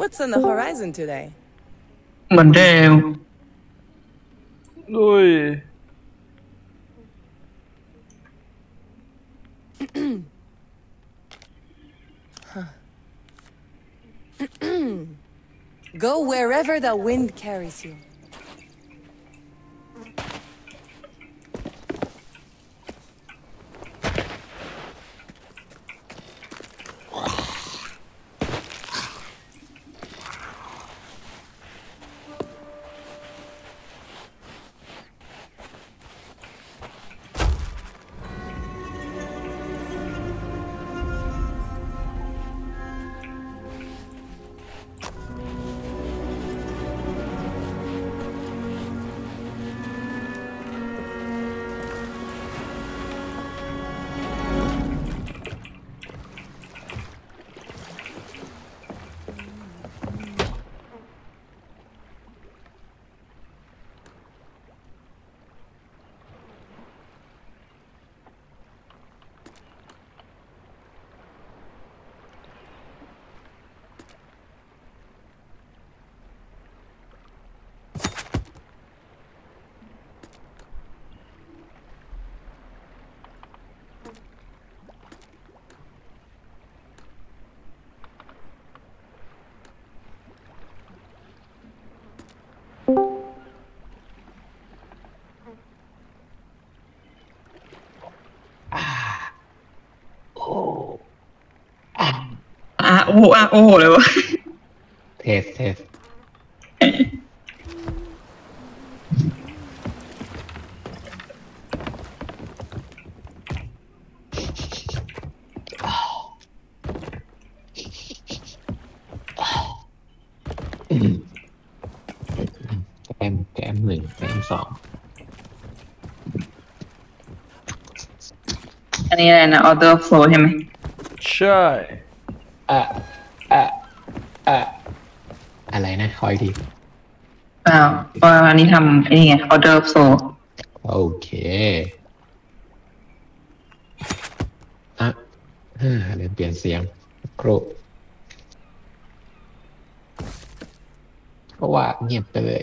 What's on the horizon today? เหมือนเดิมดุย Go wherever the wind carries you. โอ้โหโอ้โหเลยวะเทสเทสแอม 1 แอม 2อันนี้อะไรนะ Order of Soul ใช่ไหมใช่อะไรนะคอยดีอ้าวอันนี้ทำนี่ไง Order of Soul โอเคอ่ะเริ่มเปลี่ยนเสียงครูเพราะว่าเงียบไปเลย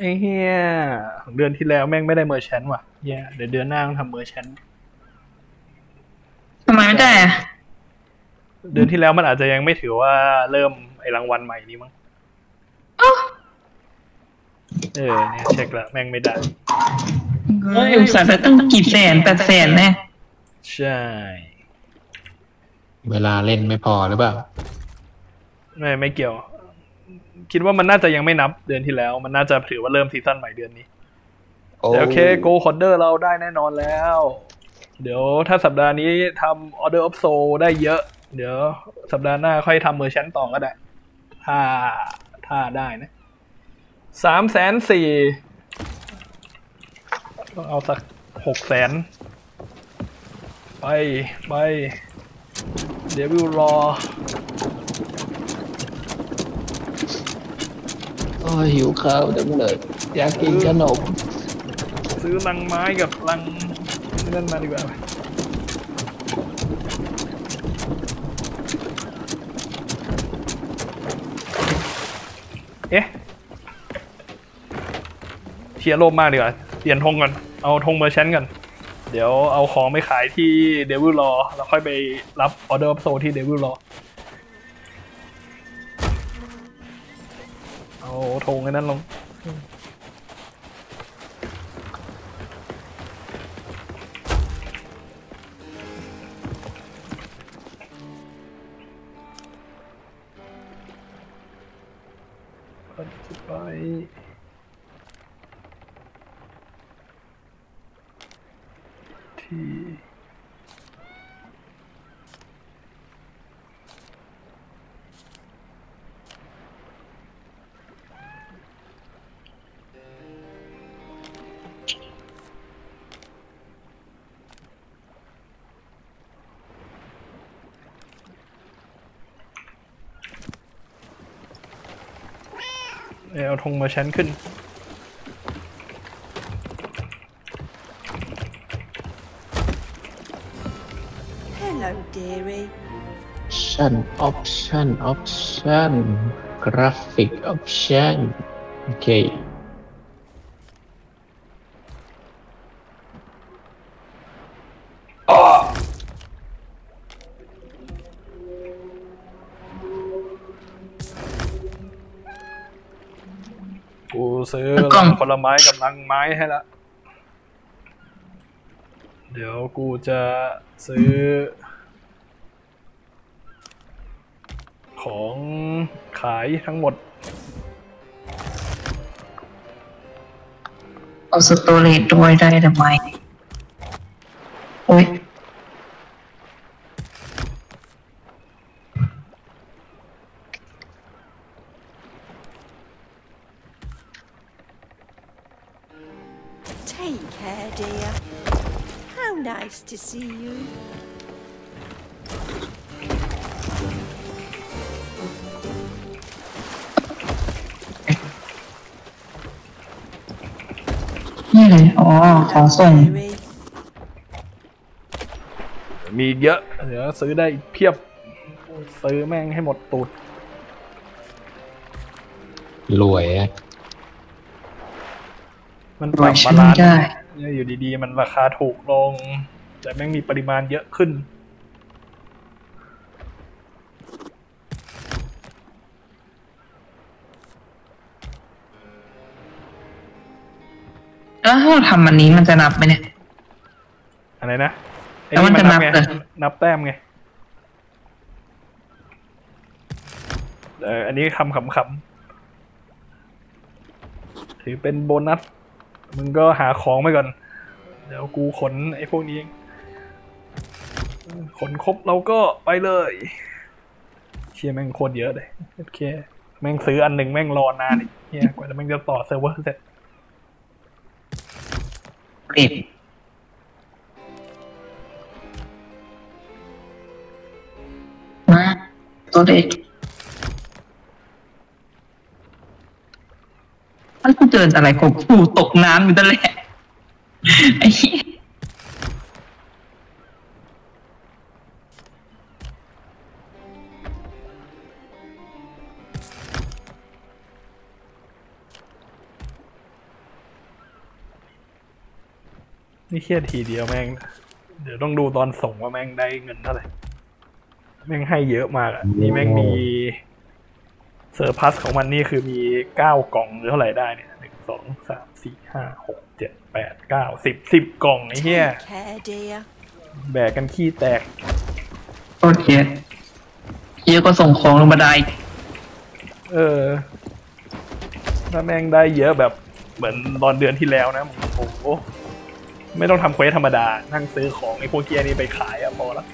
ไอ้เฮียเดือนที่แล้วแม่งไม่ได้เมอร์แชนต์ว่ะเฮียเดี๋ยวเดือนหน้าต้องทำเมอร์แชนต์ทำไมไม่ได้อะเดือนที่แล้วมันอาจจะยังไม่ถือว่าเริ่มไอ้รางวัลใหม่นี้มั้งเนี่ยเช็คละแม่งไม่ได้เฮ้ยสงสัยจะต้องกี่แสน800,000แน่ใช่เวลาเล่นไม่พอหรือเปล่าไม่เกี่ยวคิดว่ามันน่าจะยังไม่นับเดือนที่แล้วมันน่าจะถือว่าเริ่มซีซั่นใหม่เดือนนี้โอเคโกคอนเดอร์เราได้แน่นอนแล้วเดี๋ยวถ้าสัปดาห์นี้ทำ Order of Soul ได้เยอะเดี๋ยวสัปดาห์หน้าค่อยทำเมอร์แชนต์ต่อก็ได้ถ้าได้นะ340,000ต้องเอาสัก600,000ไปเดี๋ยววิวรอหิวข้าวจังเลยอยากกินขนมซื้อลังไม้กับลังนั่นมาดีกว่าเทียร์โลภมากดีกว่าเปลี่ยนธงก่อนเอาธงเมอร์แชนต์ก่อนเดี๋ยวเอาของไปขายที่เดวิลลอว์แล้วค่อยไปรับออเดอร์ออฟโซลที่เดวิลลอว์โอ้ทงไอ้นั่นลงไปที่เอาธงมาชั้นขึ้น dairy. Option. Graphic option. Okay. Tôi sẽ lấy quả lắm máy, cầm lăng máy hay là เดี๋ยวกูจะซื้อของขายทั้งหมดเอาสโตเรจด้วยได้ทำไมโอ๊ยNice to see you. นี่เลยอ๋อของส่งมีเยอะเดี๋ยวซื้อได้อีกเพียบซื้อแม่งให้หมดตูดรวยมันปรับมาล้านอยู่ดีๆมันราคาถูกลงแต่แม่งมีปริมาณเยอะขึ้นแล้วถ้าทำอันนี้มันจะนับไหมเนี่ยอะไรนะแล้วมันจะนับไงนับแต้มไงอันนี้คำขำๆถือเป็นโบนัสมึงก็หาของไปก่อนเดี๋ยวกูขนไอ้พวกนี้ขนครบเราก็ไปเลยเชี่ยแม่งโคตรเยอะเลยโอเคแม่งซื้ออันหนึ่งแม่งรอนานอีกเฮียกว่าจะแม่งจะต่อเซิร์ฟเวอร์เสร็จมาตัวเด็กกูเดินอะไรของกูตกน้ำอยู่ตลอดไอ้นี่เครียดทีเดียวแม่งเดี๋ยวต้องดูตอนส่งว่าแม่งได้เงินเท่าไหร่แม่งให้เยอะมากอ่ะนี่แม่งมีเซอร์พัสของมันนี่คือมี9กล่องหรือเท่าไหร่ได้เนี่ย1 2 3 4 5 6 7 8 9 10กล่องไอ้เหี้ยแบกกันขี้แตกโอเคเยอะก็ส่งของลงมาได้ถ้าแม่งได้เยอะแบบเหมือนตอนเดือนที่แล้วนะโอ้โหไม่ต้องทำเควสธรรมดานั่งซื้อของไอ้พวกเกียร์นี่ไปขายอะพอละ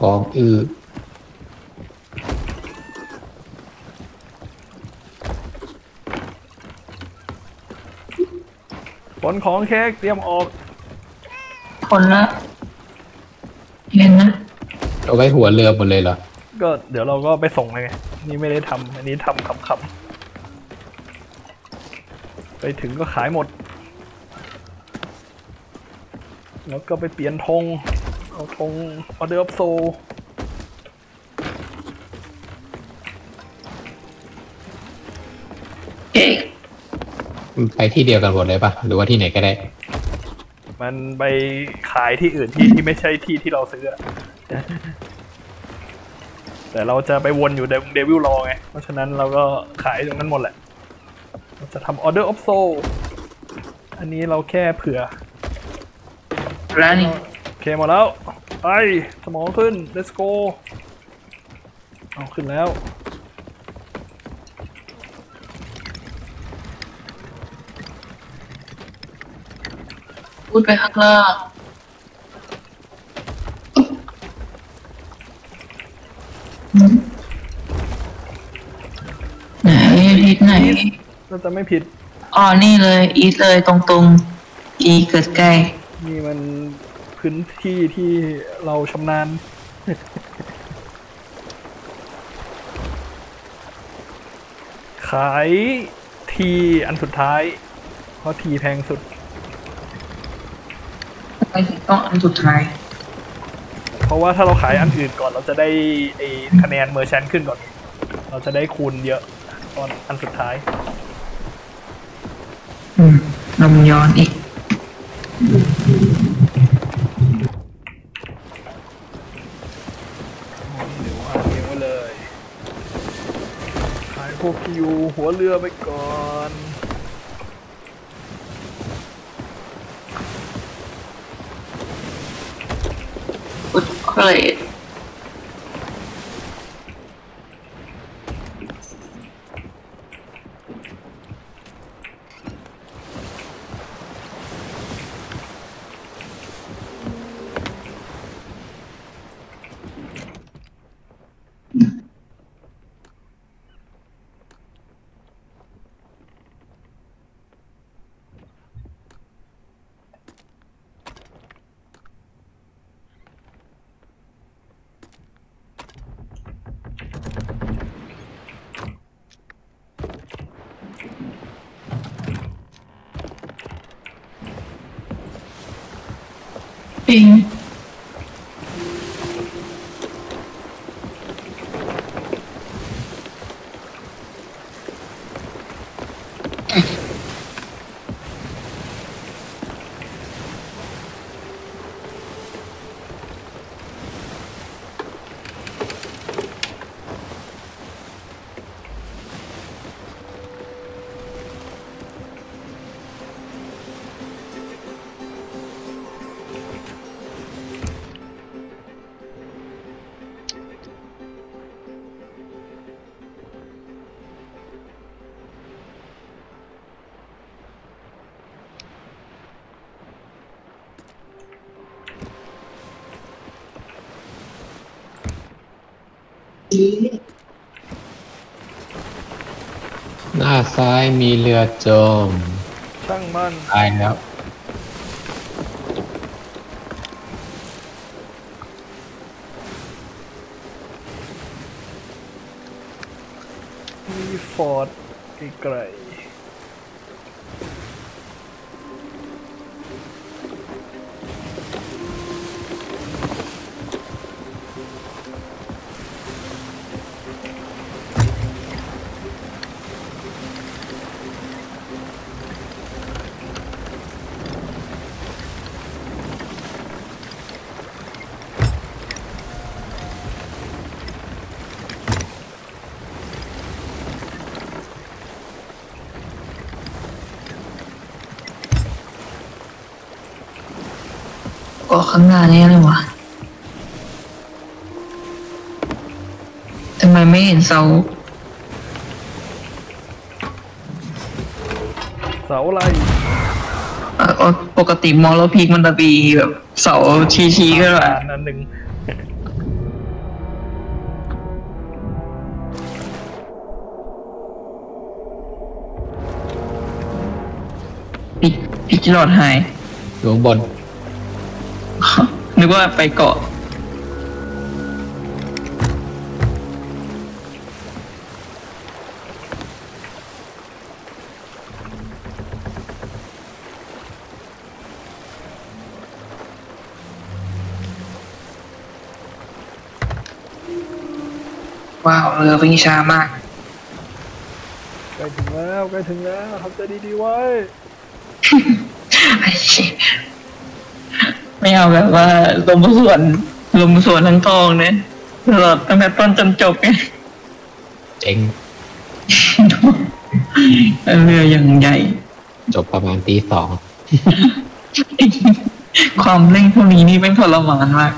ของผลของเค้กเตรียมออกผลละเย็นนะเอาไว้หัวเรือหมดเลยเหรอก็เดี๋ยวเราก็ไปส่งเลยไงนี่ไม่ได้ทำอันนี้ทำขำๆไปถึงก็ขายหมดแล้วก็ไปเปลี่ยนธงเอาธง Order of Soul ไปที่เดียวกันหมดเลยป่ะหรือว่าที่ไหนก็ได้มันไปขายที่อื่นที่ไม่ใช่ที่ที่เราซื้อ แต่เราจะไปวนอยู่เดวิลลอไงเพราะฉะนั้นเราก็ขายตรงนั้นหมดแหละเราจะทำ Order of Soul อันนี้เราแค่เผื่อแล้วนี่โอเคหมดแล้วไปสมองขึ้น let's go เอาขึ้นแล้วพูดไปข้างล่าง ไหนผิดไหนเราจะไม่ผิดอ๋อนี่เลยอีทเลยตรงๆอีเกิดใกล้นี่มันพื้นที่ที่เราชำนาญขายทีอันสุดท้ายเพราะทีแพงสุดทำไมถึงต้องอันสุดท้ายเพราะว่าถ้าเราขายอันอื่นก่อนเราจะได้ไอ้คะแนนเมอร์แชนต์ขึ้นก่อนเราจะได้คูณเยอะตอนอันสุดท้ายนมย้อนอีกเดี๋ยววางเองไว้เลยขายพวกที่อยู่หัวเรือไปก่อนอุดเครดปิงหน้าซ้ายมีเรือจมช่างมันตายแล้วมีฟอร์ดไกลก็ข้างหน้านี่เลยวะทำไมไม่เห็นเสาอะไรปกติมองแล้วพีกมันจะมีแบบเสาชี้ๆก็แบบนั้นหนึ่งพิจหลอดหายอยู่บนนึกว่าไปเกาะว้าวเรือวิ่งช้ามากใกล้ถึงแล้วทำใจดีๆไว้ไอ้ชิไม่เอาแบบว่าลมส่วนทั้งทองเนี่ยตลอดตั้งแต่ต้นจนจบเนี่ยเองเรืออย่างใหญ่จบประมาณตี 2ความเร่งพวกนี้นี่เป็นทรมานมาก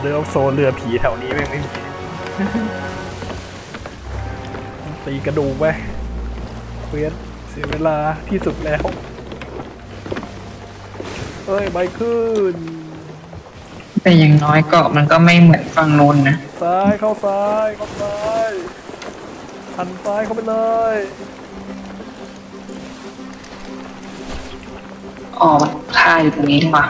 Order of Soul เรือผีแถวนี้แม่งไม่มีตีกระดูกไปเวียนเสียเวลาที่สุดแล้วเอ้ยใบขึ้นแต่อย่างน้อยเกาะมันก็ไม่เหมือนฝั่งนู้นนะซ้ายเข้าซ้ายเข้าซ้ายหันซ้ายเข้าไปเลยอ๋อท่าอยู่ตรงนี้ดีกว่า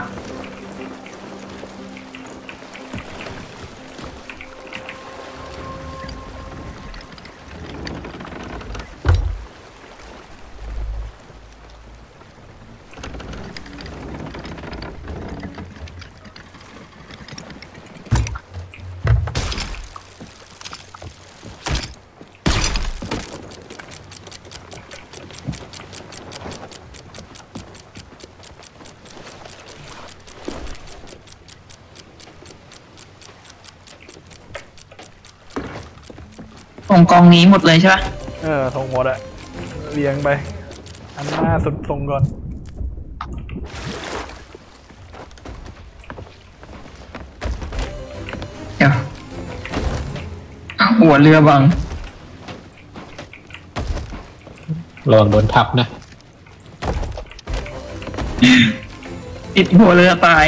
ส่งกองนี้หมดเลยใช่ป่ะเออส่งหมดอะเรียงไปอันหน้าสุดส่งก่อนเดี๋ยวหัวเรือบังหลอนโดนทับนะติดหัวเรือตาย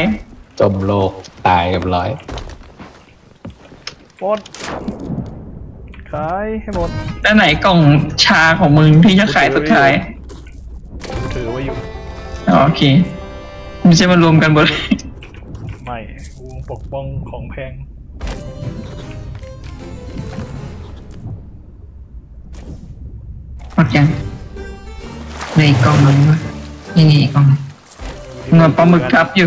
จมโลกตายกับร้อยปดขายให้หมดด้านไหนกล่องชาของมึงที่จะขายสุดท้ายถือไว้อยู่โอเคไม่ใช่มารวมกันหมดไม่กูปกป้องของแพงหมดยังในกล่องนึงวะยังไงกล่องเงินปลาหมึกทับอยู่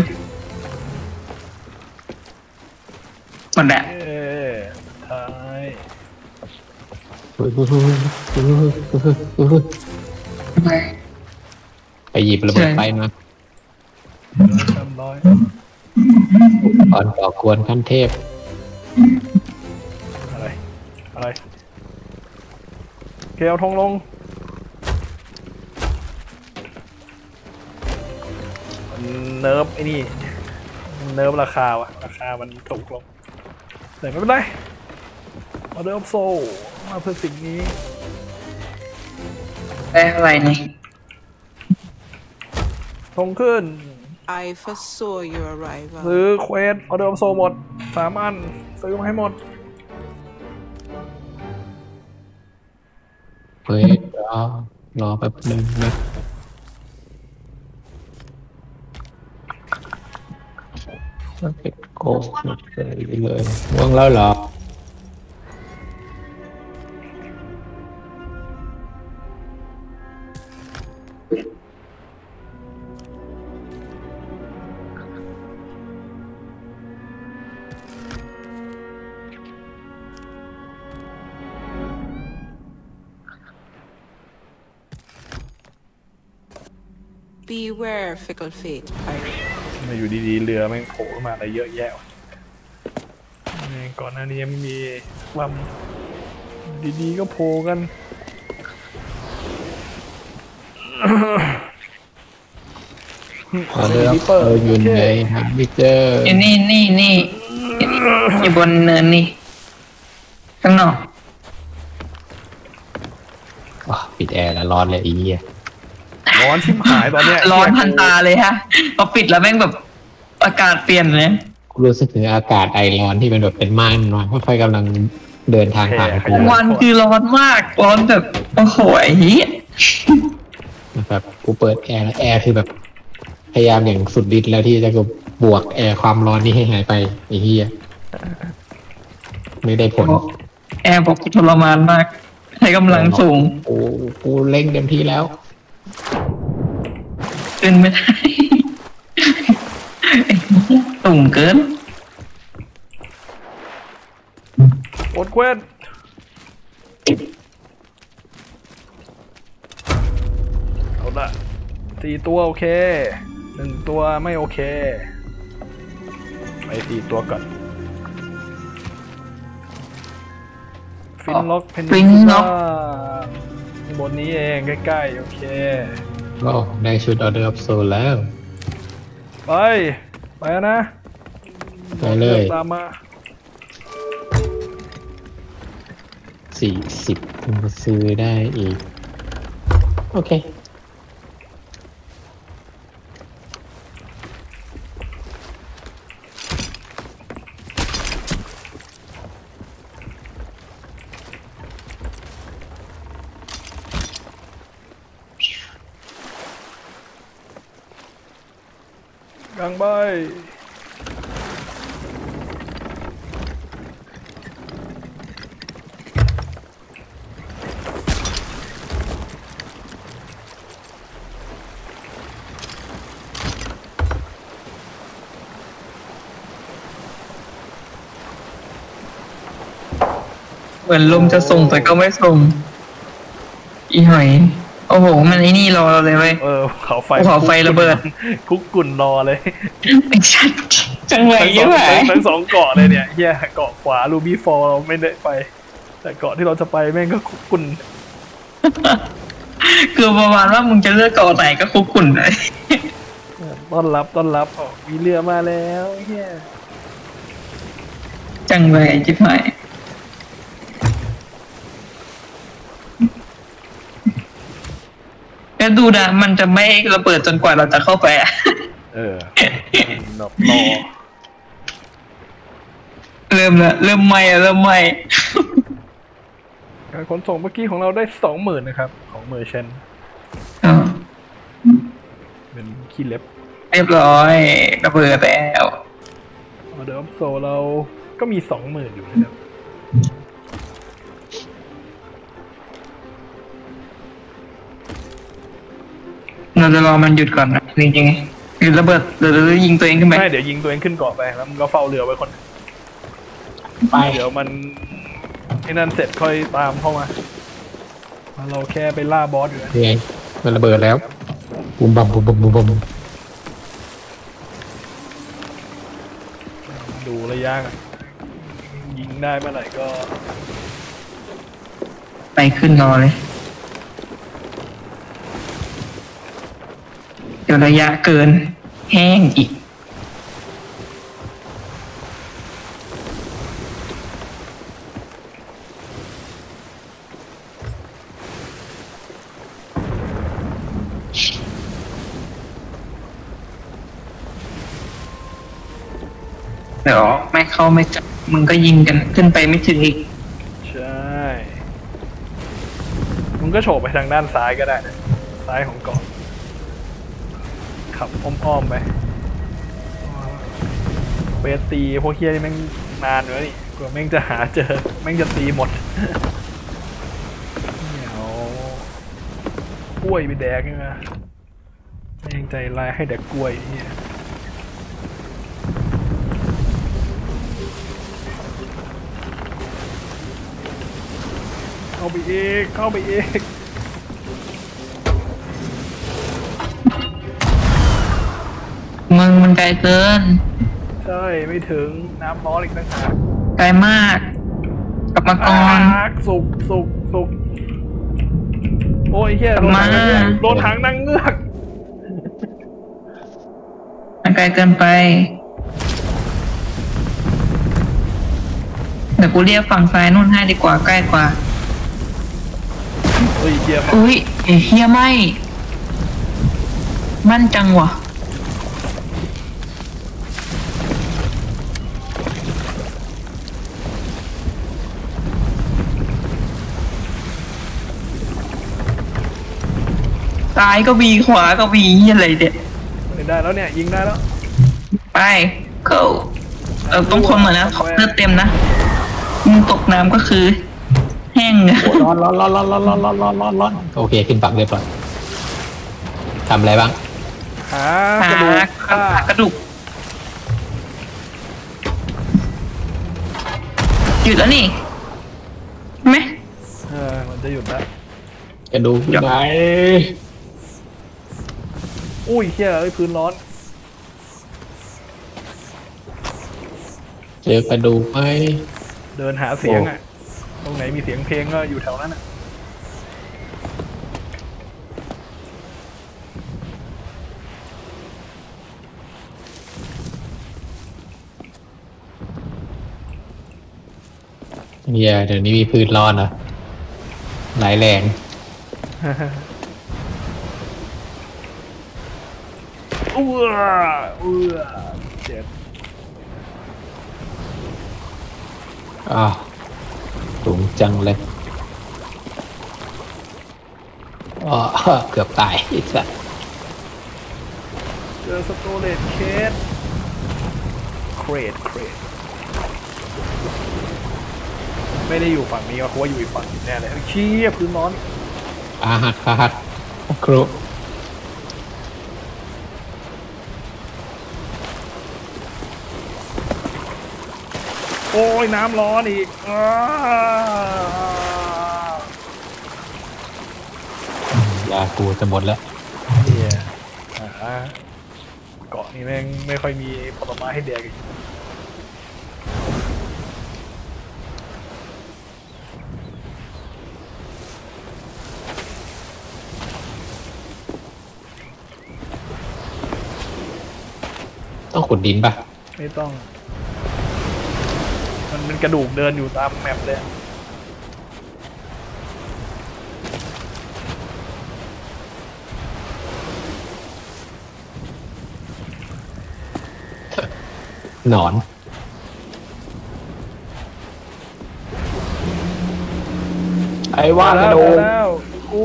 หมดแหละไปหยิบระเบิดไปมาก่อนก่อกวนขั้นเทพอะไรอะไรเกลียวทงลงเนิร์ฟไอ้นี่เนิร์ฟราคาว่ะราคามันถูกลงแต่ไม่เป็นไรOrder of Soul มาเพื่อสิ่งนี้ได้อะไรนี่ทงขึ้นซื้อเควส Order of Soul หมด3อันซื้อมาให้หมดเฮ้ยรอแป๊บนึงนะเป็ดโกะเลยว่างแล้วเหรอBeware fickle fate มาอยู่ดีๆเรือแม่งโผล่มาอะไรเยอะแยะก่อนหน้านี้ไม่มีลำดีๆก็โผล่กันเรืออยู่ไหนครับมิเตอร์อยู่นี่อยู่บนเนินนี่ข้างนอกว้าปิดแอร์แล้วร้อนเลยอี๋ร้อนชิบหายตอนเนี้ยร้อนพันตาเลยฮะพอปิดแล้วแม่งแบบอากาศเปลี่ยนเลยรู้สึกถึงอากาศไอร้อนที่เป็นแบบเป็นม่านนอนค่อยๆกำลังเดินทางผ่านกลางวันคือร้อนมากร้อนแบบโอ้โหไอ้เหี้ยนะครับกูเปิดแอร์แล้วแอร์คือแบบพยายามอย่างสุดฤทธิ์แล้วที่จะบวกแอร์ความร้อนนี่ให้หายไปไอ้เหี้ยไม่ได้ผลแอร์บอกทรมานมากใช้กำลังสูงโอ้กูเร่งเต็มที่แล้วขึ้นไม่ได้ตุ่มเกินอดเว้นเอาละสี่ตัวโอเคหนึ่งตัวไม่โอเคไปสี่ตัวก่อนฟินล็อกเพนนิสล่าบนนี้เองใกล้ๆโอเคก็ได้ชุดออเดอร์ออฟโซลแล้วไปนะ มาเลยตามมา40คุณซื้อได้อีกโอเคยังไปเหมือนลมจะส่งแต่ก็ไม่ส่งอีหอยโอ้โหมันไอ้นี่รอเราเลยเว้ยภูเขาไฟระเบิดคุกกุ่นรอเลยไม่ใช่จังหวะเยอะไปทั้งสองเกาะเลยเนี่ยแย่เกาะขวาลูบี้ฟอร์เราไม่ได้ไปแต่เกาะที่เราจะไปแม่งก็คุกกุ่นคือประมาณว่ามึงจะเลือกเกาะไหนก็คุกกุ่นเลยต้อนรับออกมีเรือมาแล้วแย่จังหวะจิ๊บหายแล้วดูนะมันจะไม่ระเบิดจนกว่าเราจะเข้าไปอ่ะหนอบรอเริ่มไหมการขนส่งเมื่อกี้ของเราได้ 20,000 นะครับของเมอร์เชนต์เป็นขี้เล็บเรียบร้อยระเบิดแล้ว Order of Soul เราก็มี 20,000 อยู่นะครับเราจะรอมันหยุดก่อนนะจริงๆหยุดระเบิดเดี๋ยวจะยิงตัวเองขึ้นไปไม่เดี๋ยวยิงตัวเองขึ้นเกาะไปแล้วมันก็เฝ้าเรือไว้คนไปเดี๋ยวมันไอ้นั่นเสร็จค่อยตามเข้ามาเราแค่ไปล่าบอสอยู่นะมันระเบิดแล้วบุมบัมบุมบัมบุมบัมดูระยะยิงได้เมื่อไหร่ก็ไปขึ้นรอเลยเดี๋ยวระยะเกินแห้งอีกเดี๋ยวไม่เข้าไม่จับมึงก็ยิงกันขึ้นไปไม่ถึงอีกใช่มึงก็โฉบไปทางด้านซ้ายก็ได้นะซ้ายของเกาะขับอ้อมไปเวตีพวกเฮียนี่แม่งนานเลยนี่กว่าแม่งจะหาเจอแม่งจะตีหมดเหนียวกล้วยไปแดกนี่นะแม่งใจลายให้แดกกล้วยเนี่ยเข้าไปอีกมันไกลเกินใช่ไม่ถึงน้ำร้อนอีกต่างหากไกลมากกลับมาก่อนสุกโอ้ยแค่โดนถังนั่งเงือกมันไกลเกินไปเดี๋ยวกูเรียกฝั่งซ้ายนู่นให้ดีกว่าใกล้กว่าอุ้ยเฮียไม่มั่นจังวะซ้ายก็บีขวาก็บีอะไรเด็ดได้แล้วเนี่ยยิงได้แล้วไปเข้าต้องคนหน่อยนะเลือดเต็มนะมึงตกน้ำก็คือแห้งร้อนโอเคขึ้นปักเลยปล่อยทำอะไรบ้างหากระดูกหยุดแล้วนี่ไหมมันจะหยุดแล้วกระดูกไหนอุ้ยเชี่ยไอ้พื้นร้อนเจอกระดูกไหมเดินหาเสียงอ่ะตรงไหนมีเสียงเพลงก็อยู่แถวนั้นอ่ะ เฮียเดี๋ยวนี้มีพื้นร้อนนะหลายแรงอื้ออื้อเจ็บสูงจังเลยเกือบตายอีกแล้วเจอสโตเลตเคสเครดไม่ได้อยู่ฝั่งนี้เพราะว่าอยู่อีกฝั่งแน่เลยเขี้ยพื้นร้อนอาหัดครูโอ้ยน้ำร้อนอีกยากูจะหมดแล้วเนี่ยเกาะนี้แม่งไม่ค่อยมีผลไม้ให้แดกอีกต้องขุดดินปะไม่ต้องมันเป็นกระดูกเดินอยู่ตามแมปเลยหนอนไอ้ว่ากระโดดกู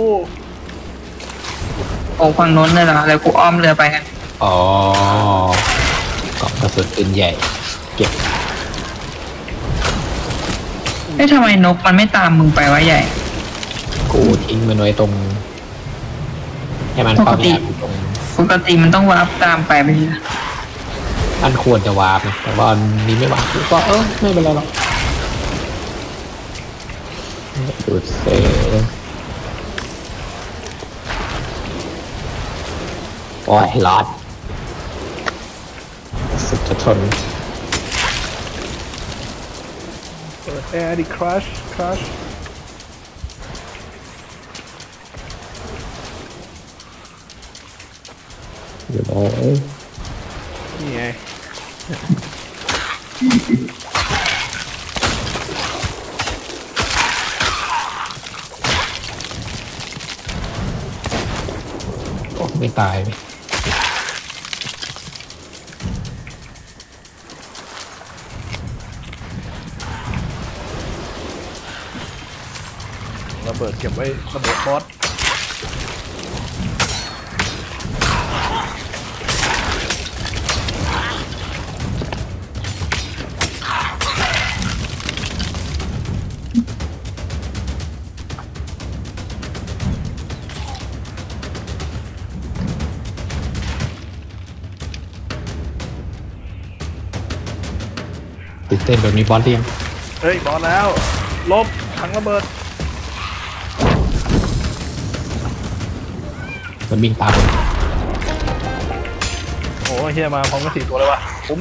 ออกฝั่งโน้นเลยนะแล้วกูอ้อมเรือไปกันอ๋อกระสุนปืนใหญ่เก็บไม่ทำไมนกมันไม่ตามมึงไปวะใหญ่กูทิ้งมันไว้ตรงให้มันปกติมันต้องวาร์ปตามไปไม่ใช่อันควรจะวาร์ปแต่ว่านี้ไม่วาร์ปก็ไม่เป็นไรหรอกดูเซ่โอ้ยหลอดสุดจะทนเปิดแอร์ดิครัชเดี๋ยวนี่ไงโอ้ไม่ตายไหมเปิดเก็บไว้ระเบิดบอสติดเต้นแบบนี้บอสเรียงเฮ้ยบอสแล้วลบถังระเบิดมันบินตามโอ้ยเฮียมาพร้อมกัน4 ตัวเลยวะคุ้ม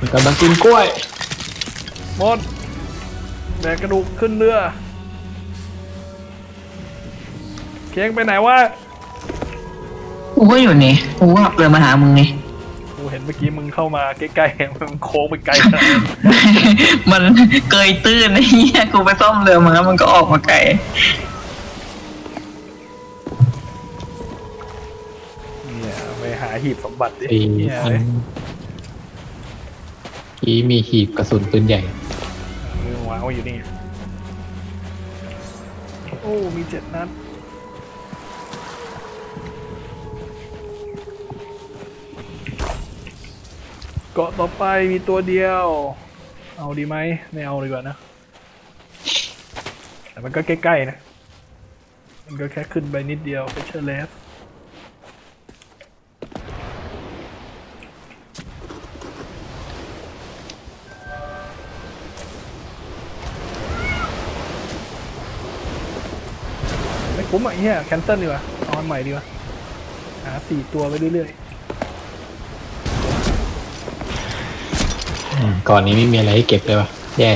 มันกำลังกินกล้วยหมดแบกกระดูกขึ้นเรือเคียงไปไหนวะกูก็อยู่นี่กูก็เลยมาหามึงนี่กูเห็นเมื่อกี้มึงเข้ามาใกล้ๆมันโค้งไปไกลมันเกยตื้นไอ้เหี้ยกูไปซ่อมเรือมาแล้วมันก็ออกมาไกลเนี่ยไปหาหีบสมบัติดิกี้มีหีบกระสุนปืนใหญ่วางไว้อยู่นี่โอ้มี7 นัดเกาะต่อไปมีตัวเดียวเอาดีไหมไม่เอาดีกว่านะแต่มันก็ใกล้ๆนะมันก็แค่ขึ้นไปนิดเดียวไปเชอร์เลสไม่คุ้มอ่ะเนี่ยแคนเซิลดีกว่าเอาใหม่ดีกว่าหา4 ตัวไปเรื่อยๆก่อนนี้ไม่มีอะไรให้เก็บเลยว่ะแย่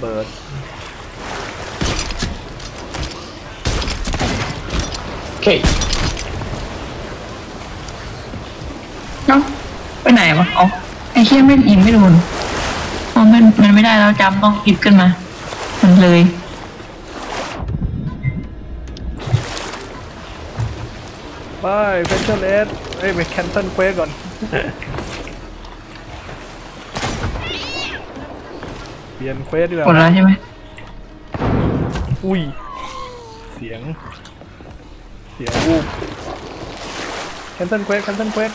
ระเบิดโอเคเนาะไปไหนวะอ๋อไอ้เหี้ยไม่ยิงไม่โดนเพราะมันไม่ได้แล้วจำต้องหยิบขึ้นมามันเลยไปแคนเซิลเอสเอ้ยไปแคนเซิลเควสก่อนเปลี่ยนเควสดีกว่าหมดแล้วใช่ไหมอุ้ยเสียงวูบแคนเซิลเควส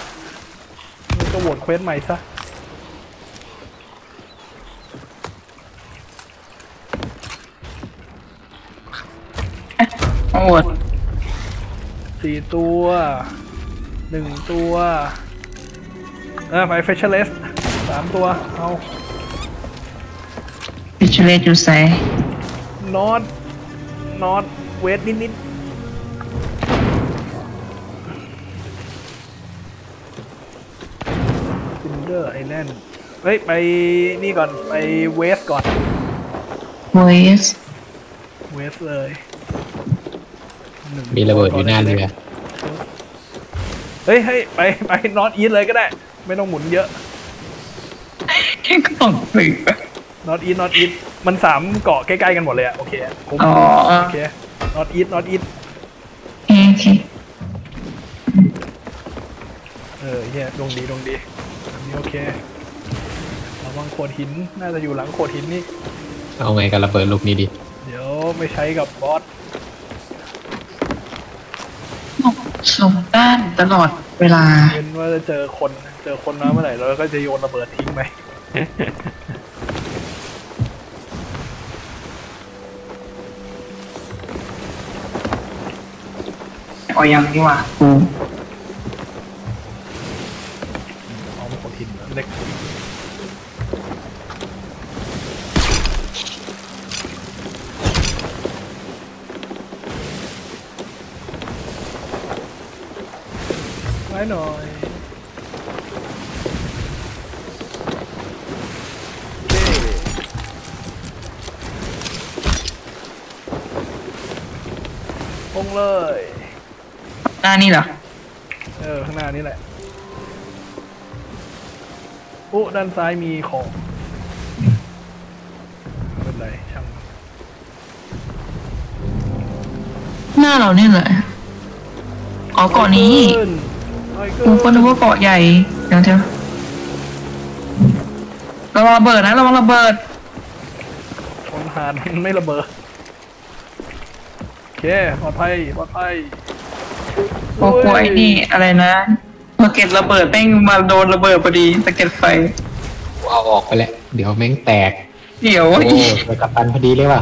ก็โหวตเควสใหม่ซะโหวต4ตัว1ตัวไปเฟชเชอร์เลส3ตัวเอาเฟชเชอร์เลสอยู่ใส่นอตเวทนิดๆซินเดอร์ไอแลนด์เฮ้ยไปนี่ก่อนไปเวสก่อนเวสเลยมีระเบิดอยู่หน้าเลยเฮ้ยไปนอตอีทเลยก็ได้ไม่ต้องหมุนเยอะก็ต้องปิดนอตอีทมันสามเกาะใกล้ๆกันหมดเลยอะโอเคโอเคนอตอีทเฮียดวงดีโอเคระวังโขดหินน่าจะอยู่หลังโขดหินนี่เอาไงกันระเบิดลูกนี้ดิเดี๋ยวไม่ใช้กับบอสส่งด้านตลอดเวลาเป็นว่าจะเจอคนมาเมื่อไหร่เราก็จะโยนระเบิดทิ้งไปอ๋อยังดีกว่าเอามาขอทิ้งเล็กหน่อยคงเลยหน้านี่เหรอข้างหน้านี่แหละด้านซ้ายมีของเป็นไรช่างหน้าเราเนี่ยแหละอ๋อก่อนนี้ผมก็นึกว่าเกาะใหญ่เดี๋ยวระวังระเบิดนะระวังระเบิดคนหาไม่ระเบิดโอเคปลอดภัยโอ้โหไอ้นี่อะไรนะสะเก็ดระเบิดแม่งมาโดนระเบิดพอดีสะเก็ดไฟเอาออกไปแล้วเดี๋ยวแม่งแตกเดี๋ยวโอ้ไปกับปันพอดีเลยว่ะ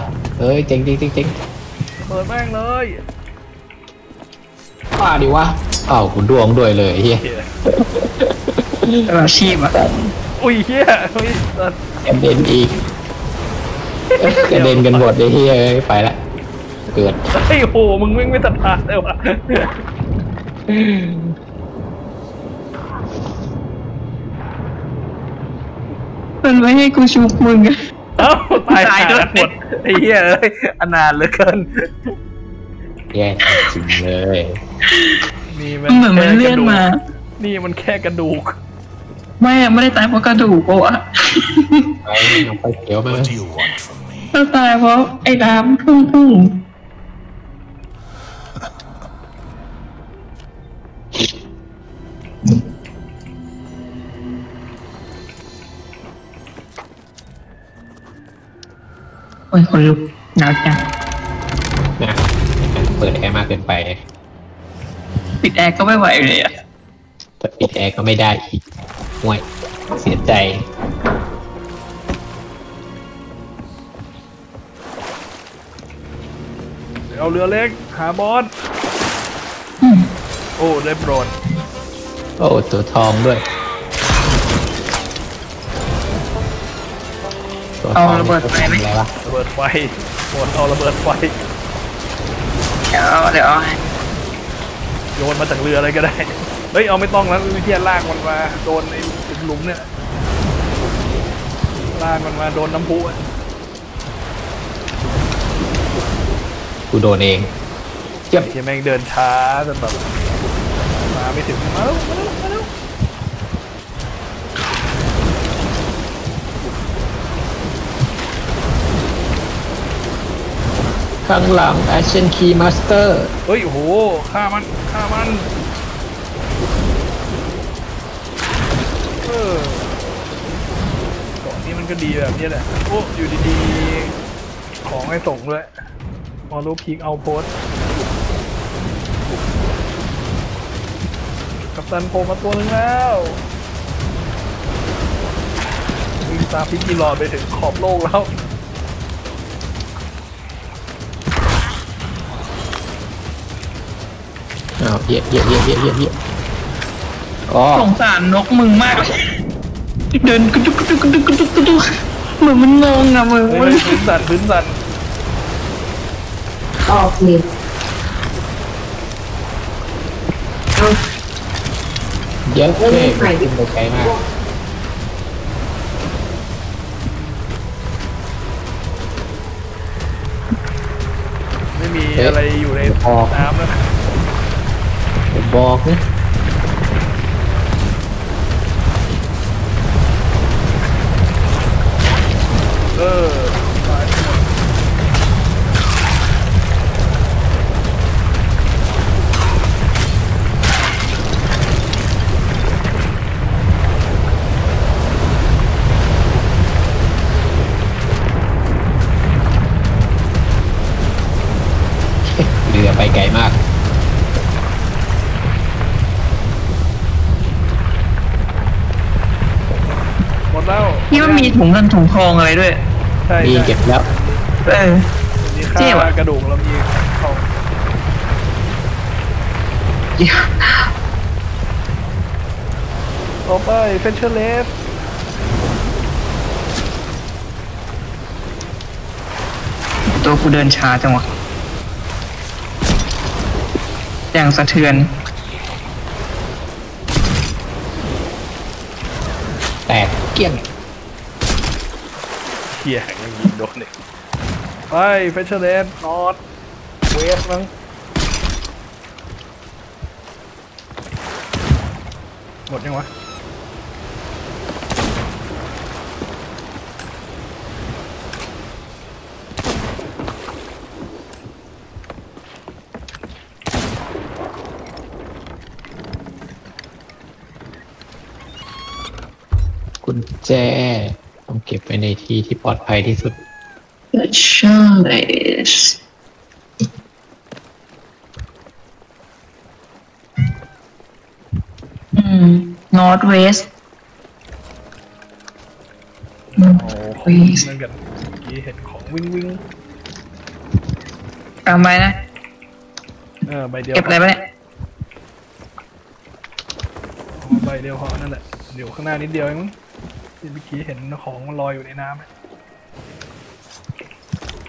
เจ๋งจริงเปิดแม่งเลยป่าดิวะอ้าวคุณดวงด้วยเลยเฮียอาชีพอ่ะอุ้ยเฮียแอนเดนอีกกระเด็นกันหมดเลยเฮียไปละเกิดไอ้โหมึงไม่ตัดขาดเลยวะมันไม่ให้กูชุบมึงเอ้าตายด้วยหมดไอ้เฮียอนาถเหลือเกินแย่จริงเลยนี่มันเหมือนมันเลื่อนมานี่มันแค่กระดูกไม่ได้ตายเพราะกระดูกวะไปเขียวไปตายเพราะไอ้น้ำพุ่งโอ้ยคนลุกหนาวจังเปิดแอร์มากเกินไปปิดแอร์ก็ไม่ไหวเลยอ่ะแต่ปิดแอร์ก็ไม่ได้อีกห่วยเสียใจเดี๋ยวเอาเรือเล็กหาบอสโอ้ได้โปรดโอ้ตัวทองด้วยเอาระเบิดไฟไหมระเบิดไฟบอสเอาระเบิดไฟเดี๋ยวโยนมาจากเรืออะไรก็ได้เอาไม่ต้องแล้วเที่ยลากมันมาโดนไอ้หลุมเนี่ยลากมันมาโดนน้ำพุ กูโดนเองเจ็บที่แม่งเดินช้าจนแบบมาไม่ถึงมาแล้วมาแล้วมาแล้วข้างหลังแอชเชนคีมาสเตอร์เฮ้ยโหฆ่ามันฆ่ามันของนี้มันก็ดีแบบนี้แหละโอ้อยู่ดีๆของให้ส่งด้วยมอลูพีกเอาโพสกัปตันโพมาตัวนึงแล้ววิ่งตามพิกกี้รอดไปถึงขอบโลกแล้วอ้าวเยอะสงสารนกมึงมากเลยเดินกึ๊กกึ๊กกึ๊กกึ๊กกึ๊กเหมือนมันงงอะมึงพื้นสั่นออกเลยเยอะเท่ไปกินไปไกลมากไม่มีอะไรอยู่ในน้ำแล้วบอกนะเรือไปไกลมากนี่มันมีถุงเงินถุงทองอะไรด้วยมีเก็บแล้วเจี๊ยบกระดูกเรามีทองต่อไปเฟนเชอร์เลสตัวกูเดินช้าจังวะอย่างสะเทือนแตกเกี้ยงเที่ยงยังยิงโดนเลยไปเฟชเชอร์เลนนอตเวฟมั้งหมดยังวะกุญแจต้องเก็บไว้ในที่ที่ปลอดภัยที่สุดใช่Northwest มันแบบที่เห็นของวิ่งๆตามไปนะใบเดียวเก็บอะไรไปเนี่ยใบเดียวพอนั่นแหละเดี๋ยวข้างหน้านิดเดียวเองเมื่อกี้เห็นของมันลอยอยู่ในน้ำ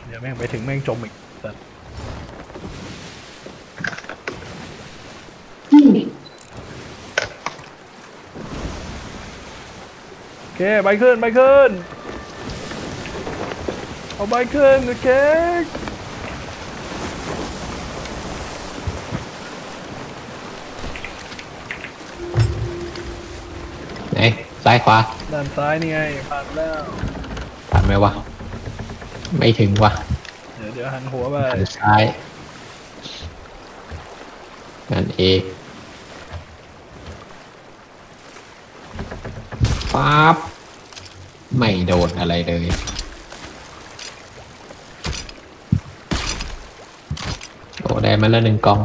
เดี๋ยวแม่งไปถึงแม่งจมอีกสัตว์โอเคไปขึ้นเอาไปขึ้นโอเคไหนซ้ายขวาด้านซ้ายนี่ไงผ่านแล้วผ่านไหมวะไม่ถึงวะเดี๋ยวหันหัวไปซ้ายนั่นเองปั๊บไม่โดนอะไรเลยโอ้ได้มาแล้วหนึ่งกล่อง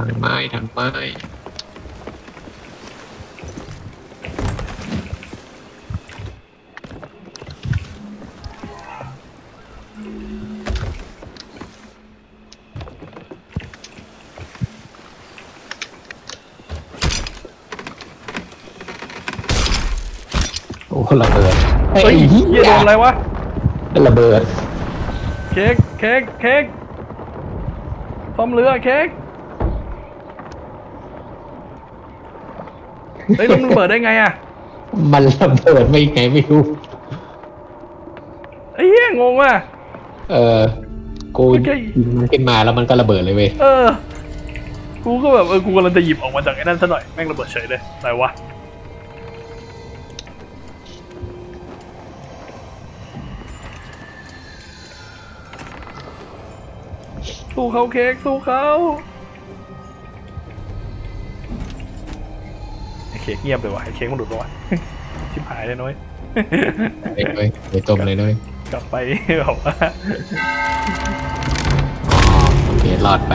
ทางไม้โอ้ระเบิดเฮ้ยโดนอะไรวะระเบิดเค้กซ่อมเรือเค้กเฮ้ยมันระเบิดได้ไงอ่ะมันระเบิดไม่ไงไม่รู้ ไอ้เหี้ยงงว่ะกูขึ้นมาแล้วมันก็ระเบิดเลยเว้ยกูก็แบบกูกำลังจะหยิบออกมาจากไอ้นั่นซะหน่อยแม่งระเบิดเฉยเลยอะไรวะสู้เขาเค้กสู้เขาเค้กเงียบเลยว่ะเค้กมันดุดวะชิบหายเลยน้อยไปต้มเลยน้อยกลับไปแบบว่าโอเครอดไป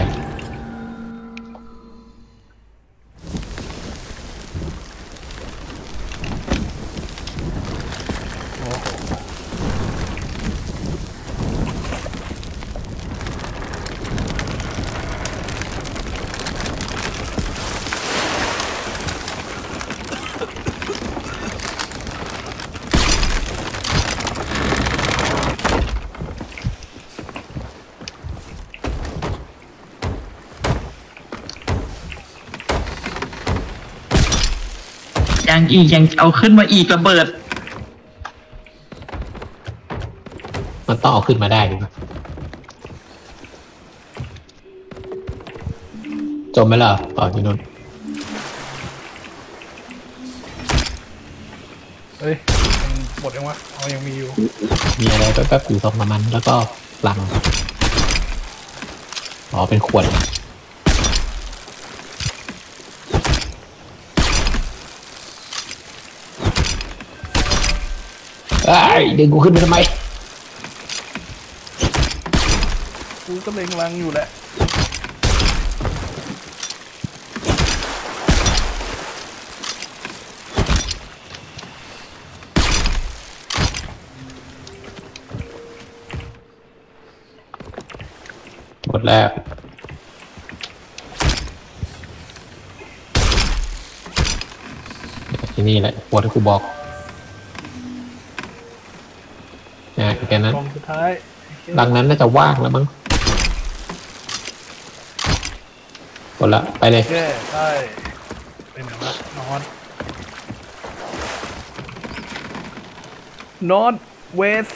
ยังเอาขึ้นมาอีกระเบิดมันต้องเอาขึ้นมาได้ดูนะจมไหมล่ะต่อที่นู่นเฮ้ยหมดยังวะเอายังมีอยู่มีอะไรแป๊บๆอยู่ตรงมันแล้วก็ลังอ๋อเป็นขวดดึงกูขึ้นไปทำไมกูก็เล็งลังอยู่แหละหมดแล้วที่นี่แหละปวดที่กูบอกนั้นดังนั้นน่าจะว่างแล้วมั้งหมดละไปเลยได้ไปไหนวะนอนเวส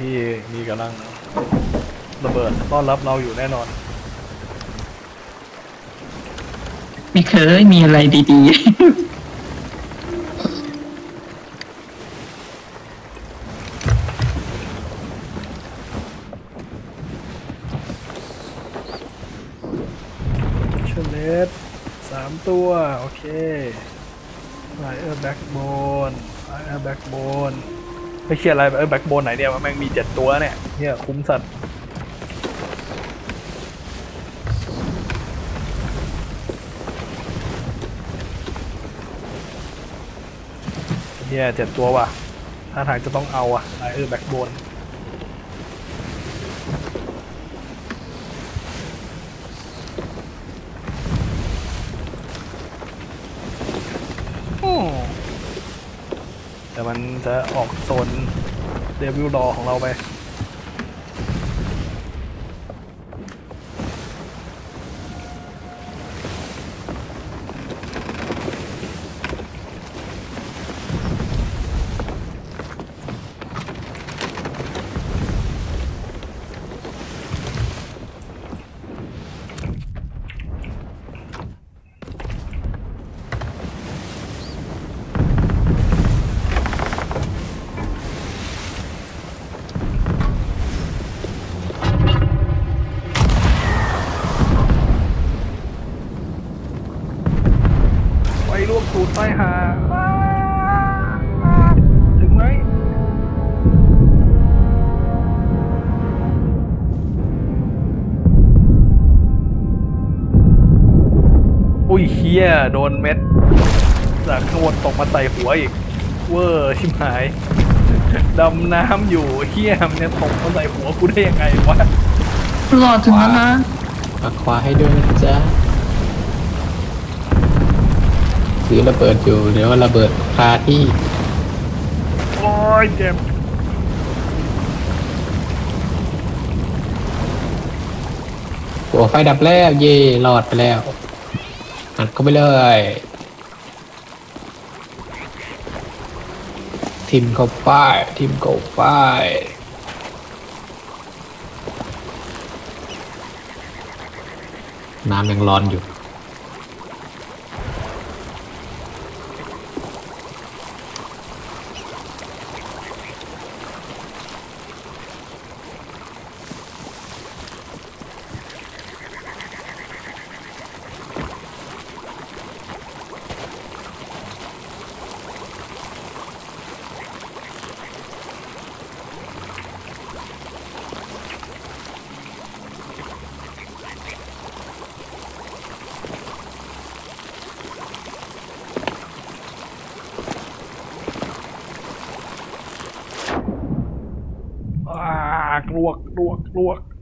ที่มีกำลังระเบิดต้อนรับเราอยู่แน่นอนไม่เคยมีอะไรดีๆเชลเลต3ตัวโอเคไลเออร์แบ็กโบนไลเออร์แบ็กโบนไม่เชื่ออะไรแบ็คโบนไหนเนี่ยมันแม่งมี7ตัวเนี่ยคุ้มสัตว์เนี่ย7ตัวว่ะถ้าทางจะต้องเอาอ่ะแบ็คโบนแต่มันจะออกโซนเดวิลดอของเราไป อุ้ยเฮี้ยโดนเม็ดจากข้างบนตกมาใส่หัวอีกเวอร์ชิบหายดำน้ำอยู่เฮี้ยมันจะตกมาใส่หัวกูได้ยังไงวะหลอดถึงแล้วนะปักขวาให้ด้วยนะจ๊ะซื้อระเบิดอยู่เดี๋ยวระเบิดคาที่โอ้ยเจ็บหัวไฟดับแล้วเย่หลอดไปแล้วอัดเข้าไปเลยทิมเข้าไปทิมเข้าไปน้ำยังร้อนอยู่ลวกไม่ไ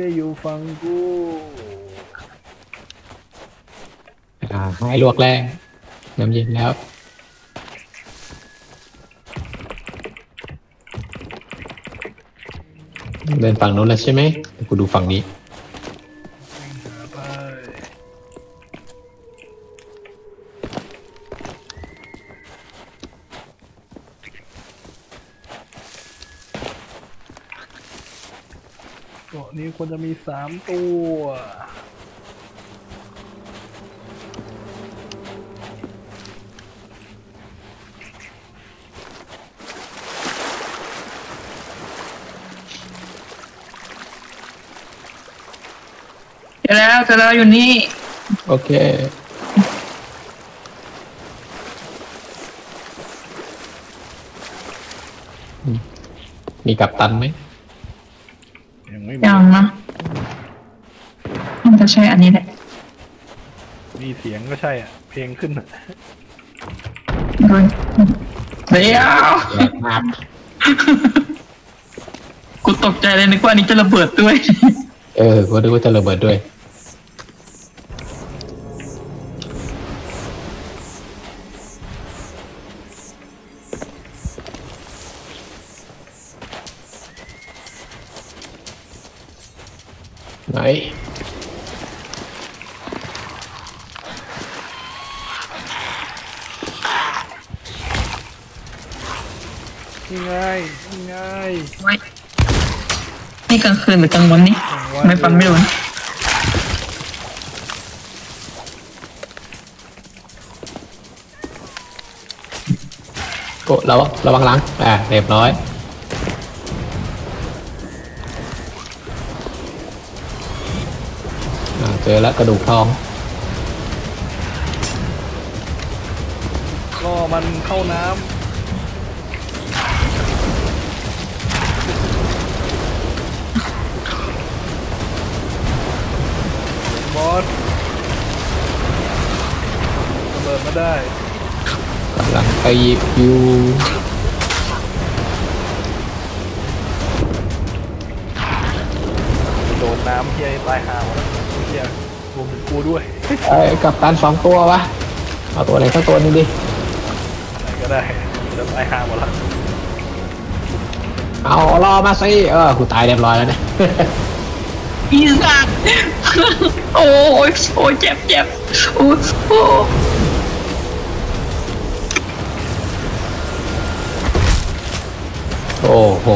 ด้อยู่ฟังกูให้ลวกแรงน้ำเย็นแล้วเดินฝั่งนู้นแล้วใช่ไหมกูดูฝั่งนี้ควรจะมี3ตัวจะแล้วอยู่นี่โอเคมีกัปตันไหมยังนะมันจะใช่อันนี้แหละมีเสียงก็ใช่อ่ะเพลงขึ้นเดี๋ยวกูตกใจเลยนึกว่านี้จะระเบิดด้วยกูนึกว่าจะระเบิดด้วยไหนยังไงนี่กลางคืนหรือกลางวันนี่ไม่ฟังไม่รู้กดแล้วระวังหลังเรียบร้อยเจอแล้วกระดูกทองล่อมันเข้าน้ำบอสระเบิดมาได้กำลังไปหยิบอยู่โดนน้ำเฮียตายหาวแล้วรวมถึงกูด้วยกับตันสองตัววะเอาตัวไหนสักตัวนึงดิไหนก็ได้จะตายห่าหมดละเอารอมาสิกูตายเรียบร้อยแล้วเนี่ยอีสัตว์โอ้ยโอ้ยเจ็บโอ้โห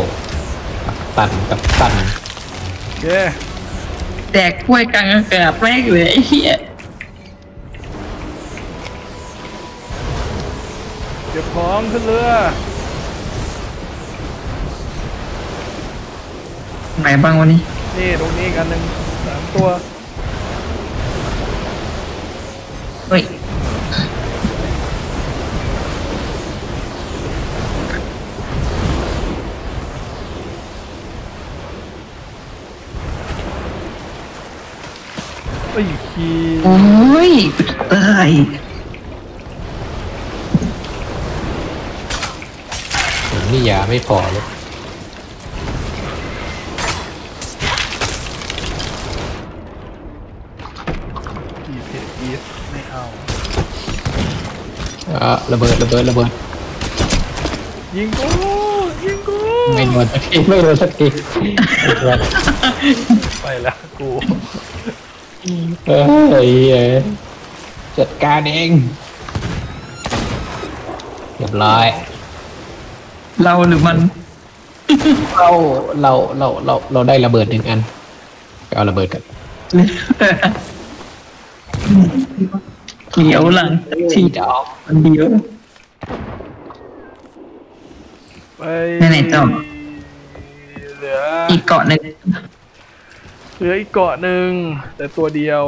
กับตันเย้แตกกล้วยกลางอากาศแรกเลยไอ้เหี้ยเก็บของขึ้นเรือไหนบ้างวันนี้นี่ตรงนี้กันหนึ่ง3ตัวเฮ้ย โอ้ยคีโอ้ยตายผมนี่ยาไม่พอเลยอีเพจอีสไม่เอาระเบิดระเบิดยิงกูไม่โดนสักทีไปละกูเฮ้ยจัดการเองเรียบร้อยเราหรือมันเราได้ระเบิดหนึ่งอันไปเอาระเบิดกันเหนียวหลังที่ดอกมันเดียวไปไหนต่ออีกเกาะหนึ่งเหลืออีกเกาะหนึ่งแต่ตัวเดียว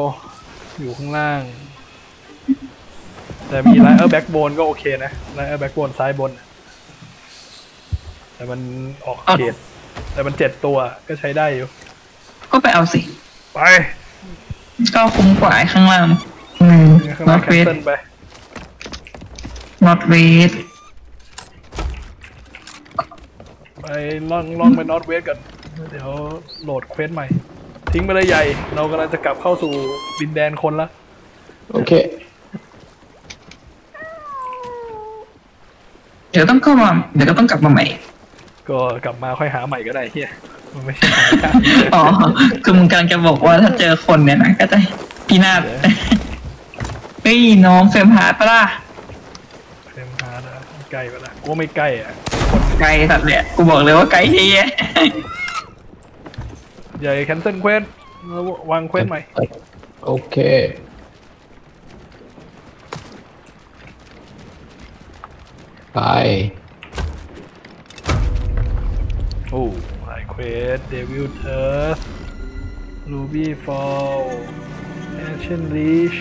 อยู่ข้างล่างแต่มีไลเออร์แบ็กโบนก็โอเคนะไลเออร์แบ็กโบนซ้ายบนแต่มันออกเขตแต่มัน7ตัวก็ใช้ได้อยู่ก็ไปเอาสิไปก็คุ้มกว่าข้างล่างนอตเวสไปนอตเวสไปล่องไปนอตเวสกันเดี๋ยวโหลดเควสใหม่ทิ้งไปเลยใหญ่เรากำลังจะกลับเข้าสู่ดินแดนคนละโอเคเดี๋ยวต้องเข้ามาเดี๋ยวก็ต้องกลับมาใหม่ก็กลับมาค่อยหาใหม่ก็ได้เฮียมันไม่ใช่อ๋อคือมึงกำลังจะบอกว่าถ้าเจอคนเนี่ยนะก็จะพี่นาดเฮ้ยน้องเฟรมฮาร์ดปะล่ะเฟรมฮาร์ดไกลปะล่ะกูไม่ไกลอ่ะไกลสัตว์เนี่ยกูบอกเลยว่าไกลเฮียใหญ่แคนเซิลเควสวางเควสใหม่โอเคไปโอ้ไอเควสเดวิลเทิร์สรูบี้ฟอลแอชเชนลีช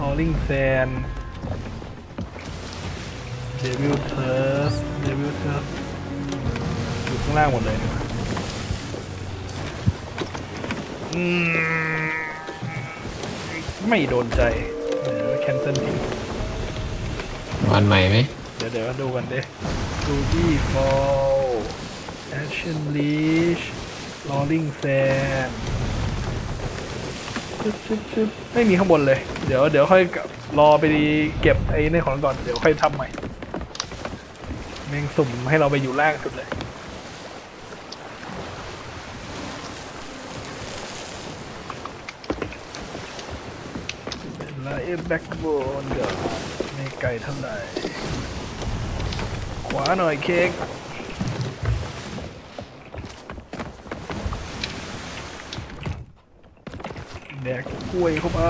ฮอลลิงแซนเดวิลเทิร์สอยู่ข้างล่างหมดเลยไม่โดนใจแคนเซิลทิ้งวันใหม่ไหมเดี๋ยวดูกันดิ Ruby Fall Action Leash Rolling Sand ชุดไม่มีข้างบนเลยเดี๋ยวค่อยรอไปเก็บไอ้ในของก่อนเดี๋ยวค่อยทำใหม่แม่งสุ่มให้เราไปอยู่ล่างสุดเลยไลเออร์แบ็กโบนเดี๋ยวไม่ไกลเท่าไหร่ขวาหน่อยเค้กแดกกล้วยเข้าไป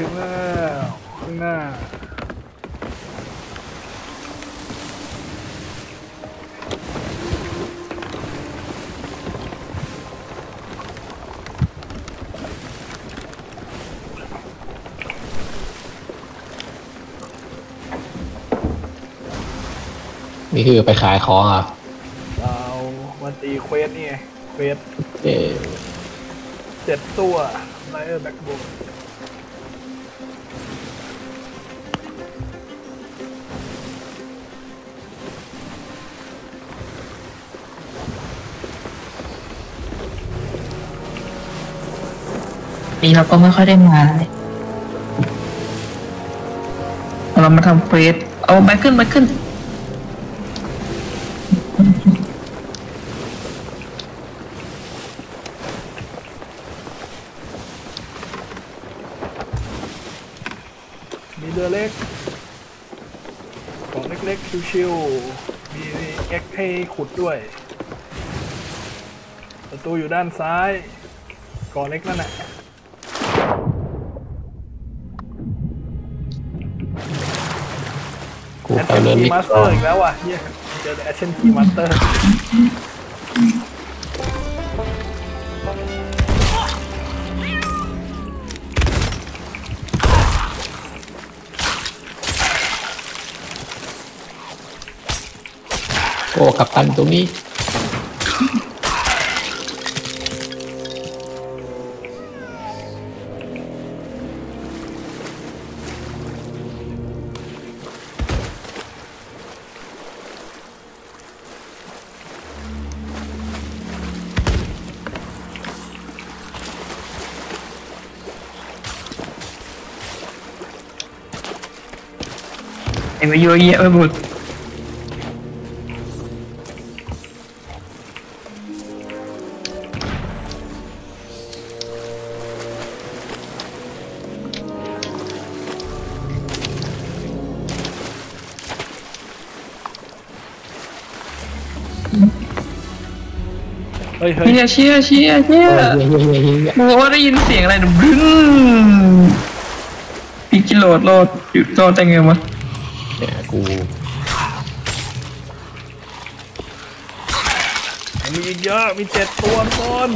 ถึงแล้วข้างหน้านี่คือไปขายของอ่ะเราวันตีเควสนี่ไงเควส7ตัวไลเออร์แบ็กโบนเราก็ไม่ค่อยได้มาเลยเรามาทำเฟสเอาไปขึ้นมีเรือเล็กของ เล็กๆชิวๆมีเอ็กให้ขุดด้วยประตูอยู่ด้านซ้ายก่อเล็กนั่นแหละแอชเชนคีมาสเตอร์อีกแล้วว่ะเฮียเจอแอชเชนคีมาสเตอร์โอ้กัปตันตรงนี้ไม่เยอะแยะไม่หมดเชี่ยโอ้ได้ยินเสียงอะไรนะบึ้งปีกิโลดโลดอยู่โลดได้ไงวะกูมีเยอะมีเจ็ดตัวต้น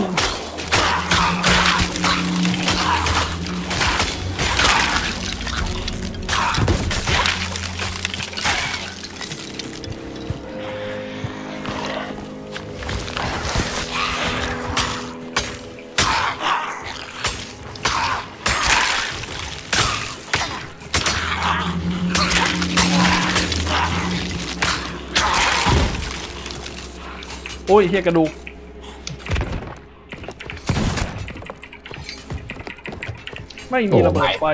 โอ้ยเฮียกระดูกไม่มีระเบิดไฟ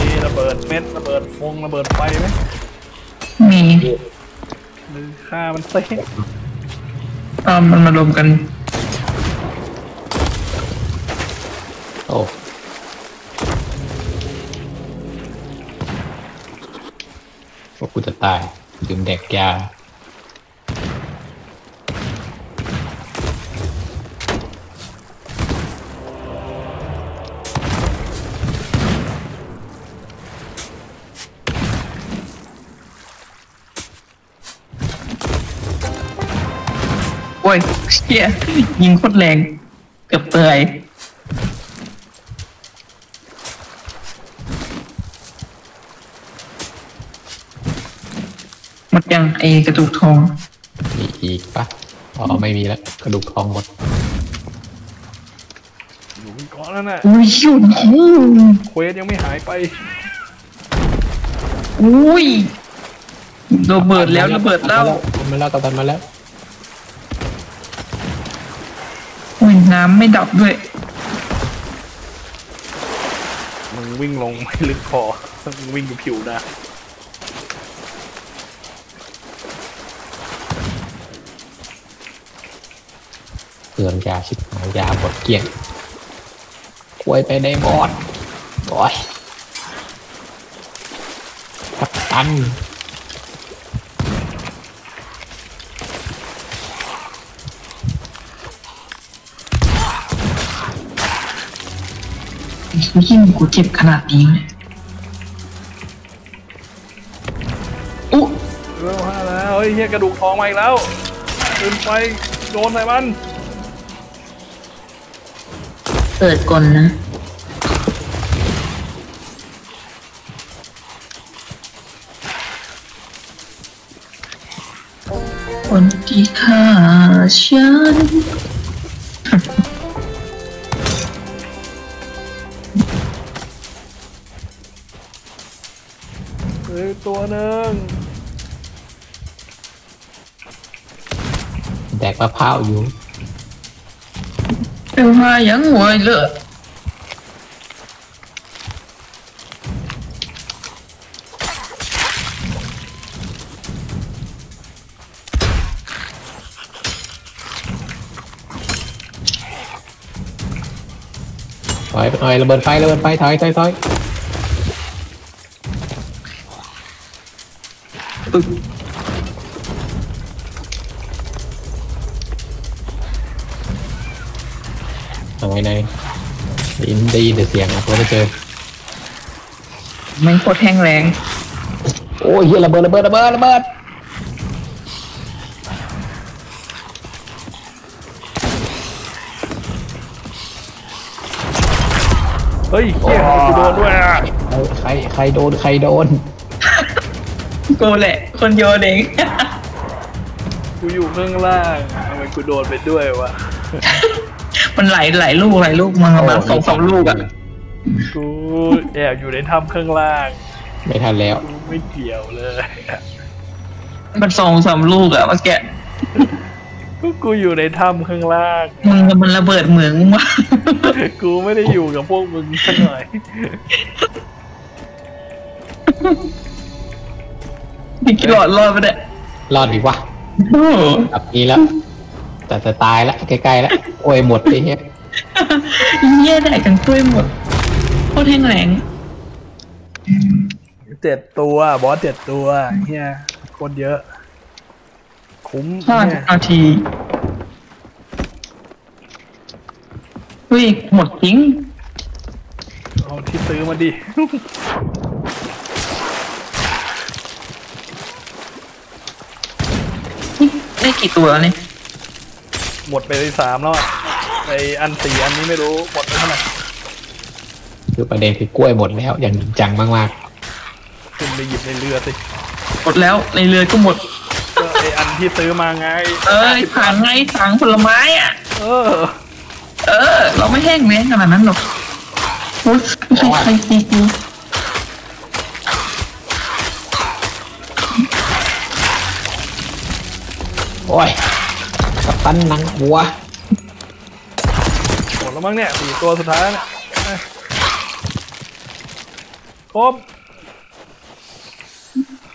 มีระเบิดเม็ดระเบิดฟงระเบิดไฟไหมมีหรือฆ่ามันเซ่มันมารวมกันโอ้ว่ากูจะตายดื่มแดกยาโอ้ยเชี่ยยิงโคตรแรงเกือบตายยังไอกระดูกทองมีอีกปะอ๋อไม่มีแล้วกระดูกทองหมดอยู่บนเกาะแล้วน่ะอุ้ยชิวเควสยังไม่หายไปอุ้ยระเบิดแล้วระเบิดแล้วตัดมาแล้วอุ้ยน้ำไม่ดับด้วยมึงวิ่งลงไม่ลึกคอมึงวิ่งอยู่ผิวนะเติมยาชิบหายยาหมดเกลี้ยงควยไปในบอสบอยกัปตันยิ่งกูเจ็บขนาดนี้เลยอุ๊ยเร็วฮะแล้วเฮ้ยเฮียกระดูกทองมาอีกแล้วตื่นไปโดนใส่มันเปิดก่อนนะคนที่ฆ่าฉันเฮ้ยตัวหนึ่งแดกมะพร้าวอยู่เป็นมาอย่างหัวเลยไป อยไปหน่อยระเบิดไฟระเบิดไฟถอยถอยถอยเอาไว้ในได้ยินแต่เสียงนะเราไม่เจอมันโคตรแห้งแรงโอ้ยเฮียระเบิดระเบิดระเบิดระเบิดเฮ้ยเฮียกูโดนด้วยอ่ะใครโดนใครโดนกูแหละคนโยนเองกูอยู่ข้างล่างทำไมกูโดนไปด้วยวะมันไหลลูกไหลลูกมาแบบสองลูกอ่ะกูแอบอยู่ในถ้ำข้างล่างไม่ทันแล้วไม่เกี่ยวเลยมัน2-3ลูกอ่ะเมื่อกี้กูอยู่ในถ้ำข้างล่างมึงมันระเบิดเหมืองว่ะกูไม่ได้อยู่กับพวกมึงสักหน่อยนี่กี่รอดไปเนี่ยรอดดีวะแบบนี้แล้วแต่จะตายละใกล้ๆละโอ้ยหมดเลยเนี่ยเยี่ยได้จังตุ้ยหมดโคตรแห้งแรง7ตัวบอส7ตัวเนี่ยคนเยอะคุ้มเนี่ยเอาทีอุ้ยหมดทิ้งเอาที่ซื้อมาดิได้กี่ตัวนี่หมดไป3แล้วไออัน4อันนี้ไม่รู้หมดไปเท่าไหร่คือประเด็นคือกล้วยหมดแล้วอย่างจริงจังมากๆขึ้นไปหยิบในเรือสิหมดแล้วในเรือก็หมดไออันที่ซื้อมาไงถังไงถังผลไม้อ่ะเออเราไม่แห้งแม้ขนาดนั้นหรอกวุ้ยใครตีกูโอ้ยกับปั้นนังหัวหมดแล้วมั้งเนี่ย4ตัวสุดท้ายเนี่ยครบ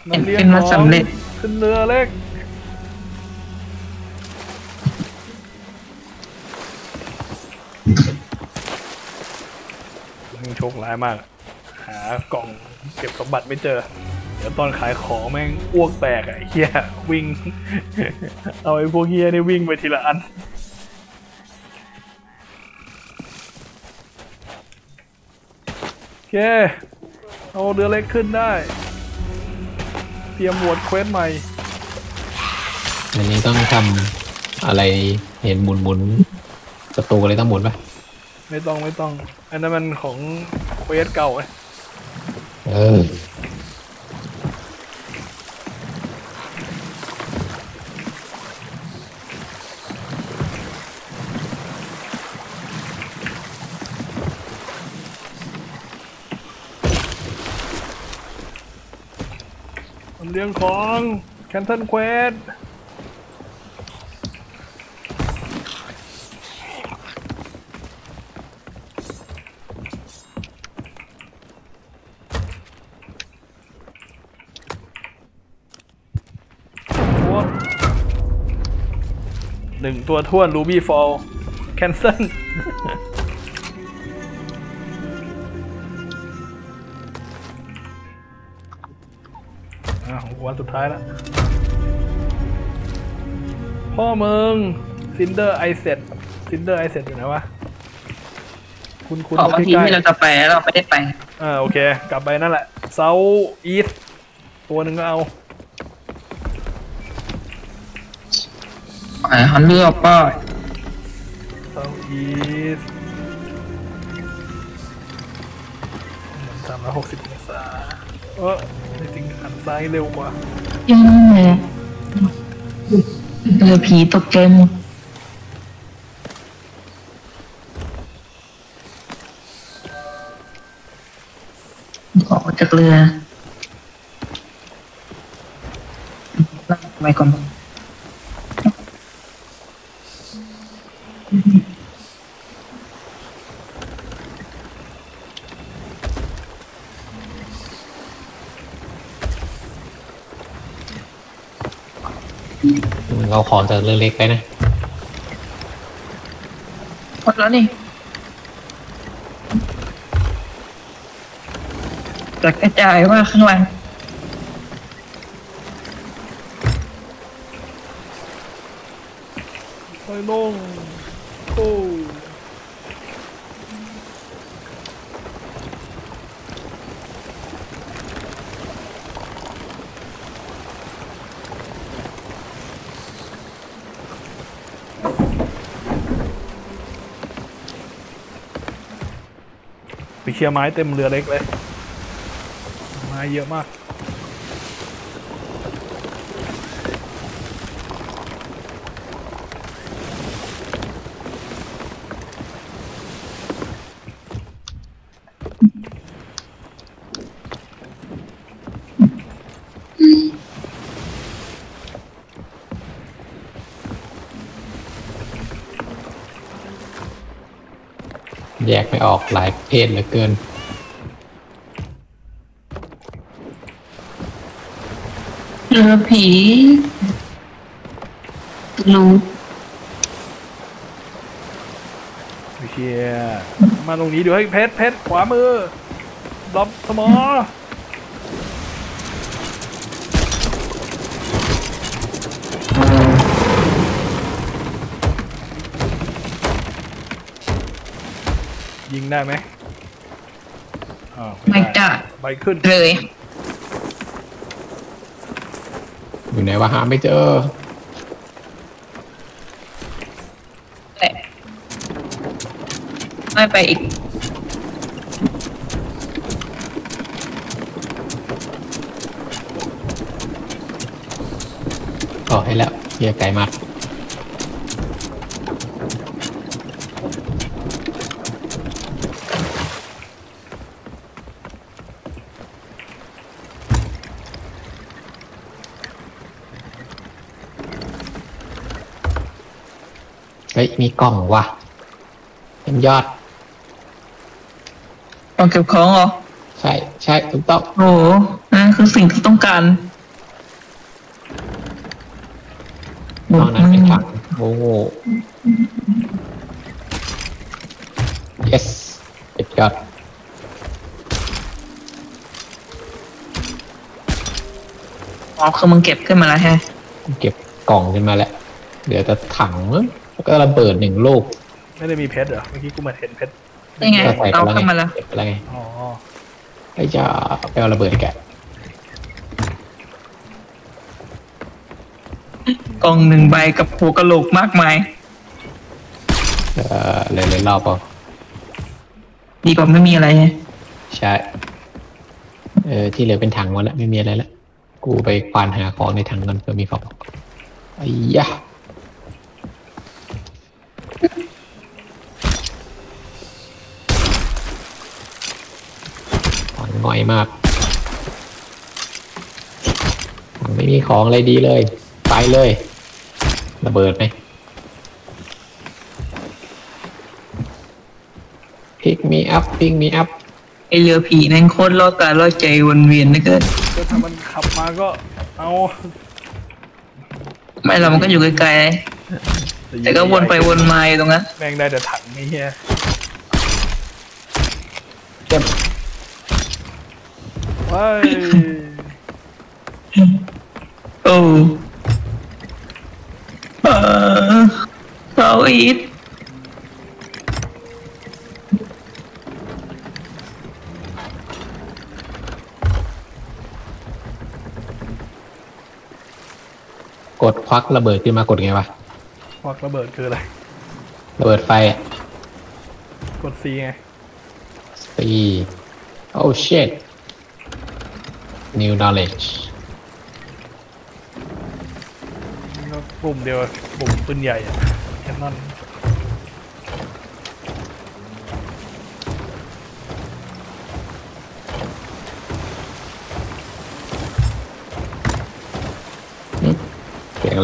มันเรียนมาสำเร็จขึ้นเรือเล็กมึงโชคร้ายมากหากล่องเก็บสมบัติไม่เจอตอนขายของแม่งอ้วกแตกไอ้เหี้ยวิ่งเอาไอ้พวกเหี้ยนี่วิ่งไปทีละอันโอเคเอาเรือเล็กขึ้นได้เตรียมหมวดเควสใหม่อันนี้ต้องทำอะไรเห็นหมุนประตูอะไรต้องหมุนปะไม่ต้องอันนั้นมันของเควสเก่าไงเรื่องของแคนเซิลเควส1 ตัวท้วนรูบี้ฟอลแคนเซิลวันสุดท้ายแล้วพ่อมึงซินเดอร์ไอเซตอยู่ไหนวะคุณบอกว่าทีที่เราจะไปเราไม่ได้ไปโอเคกลับไปนั่นแหละเซาท์อีสต์ตัวหนึ่งก็เอาไปหันเรือไปเซาท์อีสต์360องศาจริงหันซ้ายเร็วกว่ายังไงเรือผีตกใจหมดออกจากเรือไปก่อนเราขอจากเรือเล็กไปนะหมดแล้วนี่ จะกระจายว่าข้างหลังไปลงโอ้เชียร์ไม้เต็มเรือเล็กเลยไม้เยอะมากแยกไปออกหลายประเภทเหลือเกินเรือผีรู้เชียมาตรงนี้เดี๋ยวให้เพชรขวามือล็อบสมอยิงได้ไหมไม่ได้ใบขึ้นเลยอยู่ไหนวะหาไม่เจอไม่ไปอีกต่อให้แล้วเยอะไกลมากเฮ้ยมีกล่องว่ะเป็นยอดกล่องเก็บของเหรอใช่ใช่ถูกต้องโอ้โหนั่นคือสิ่งที่ต้องการตอนนั้นเป็นถังโอ้โห yes เป็นยอดอ๋อคือมึงเก็บขึ้นมาแล้วใช่ไหมเก็บกล่องขึ้นมาแล้วเดี๋ยวจะถังแล้วก็ระเบิดหนึ่งลูกไม่ได้มีเพชรเหรอเมื่อกี้กูมาเห็นเพชรนี่ไงเราเข้ามาแล้วเก็บอะไรอ๋อไอ้จะไปเอาระเบิดแกะกล่องหนึ่งใบกับหัวกะโหลกมากมายเลยรอบเอาดีกว่าไม่มีอะไรใช่ที่เหลือเป็นถังหมดแล้วไม่มีอะไรแล้วกูไปควานหาของในถังก่อนเพื่อมีของไอ้ยะหน่อยมากไม่มีของอะไรดีเลยไปเลยระเบิดไหมพิกมีอัพไอเรือผีนั่นโคตรล่อตาล่อใจวนเวียนนะเกินก็ถ้ามันขับมาก็เอาไม่เรามันก็อยู่ไกลๆแต่ก็วนไปวนมาอยู่ตรงนั้นแม่งได้แต่ถังนี่เฮียเจ็บโอ้เขาอีกกดควักระเบิดขึ้นมากดไงวะควักระเบิดคืออะไรระเบิดไฟกดซีไงซีโอ้เชดNew knowledge ปุ่มเดียวปุ่มปืนใหญ่แค่นั้นเสียงอะไรเสียงอะ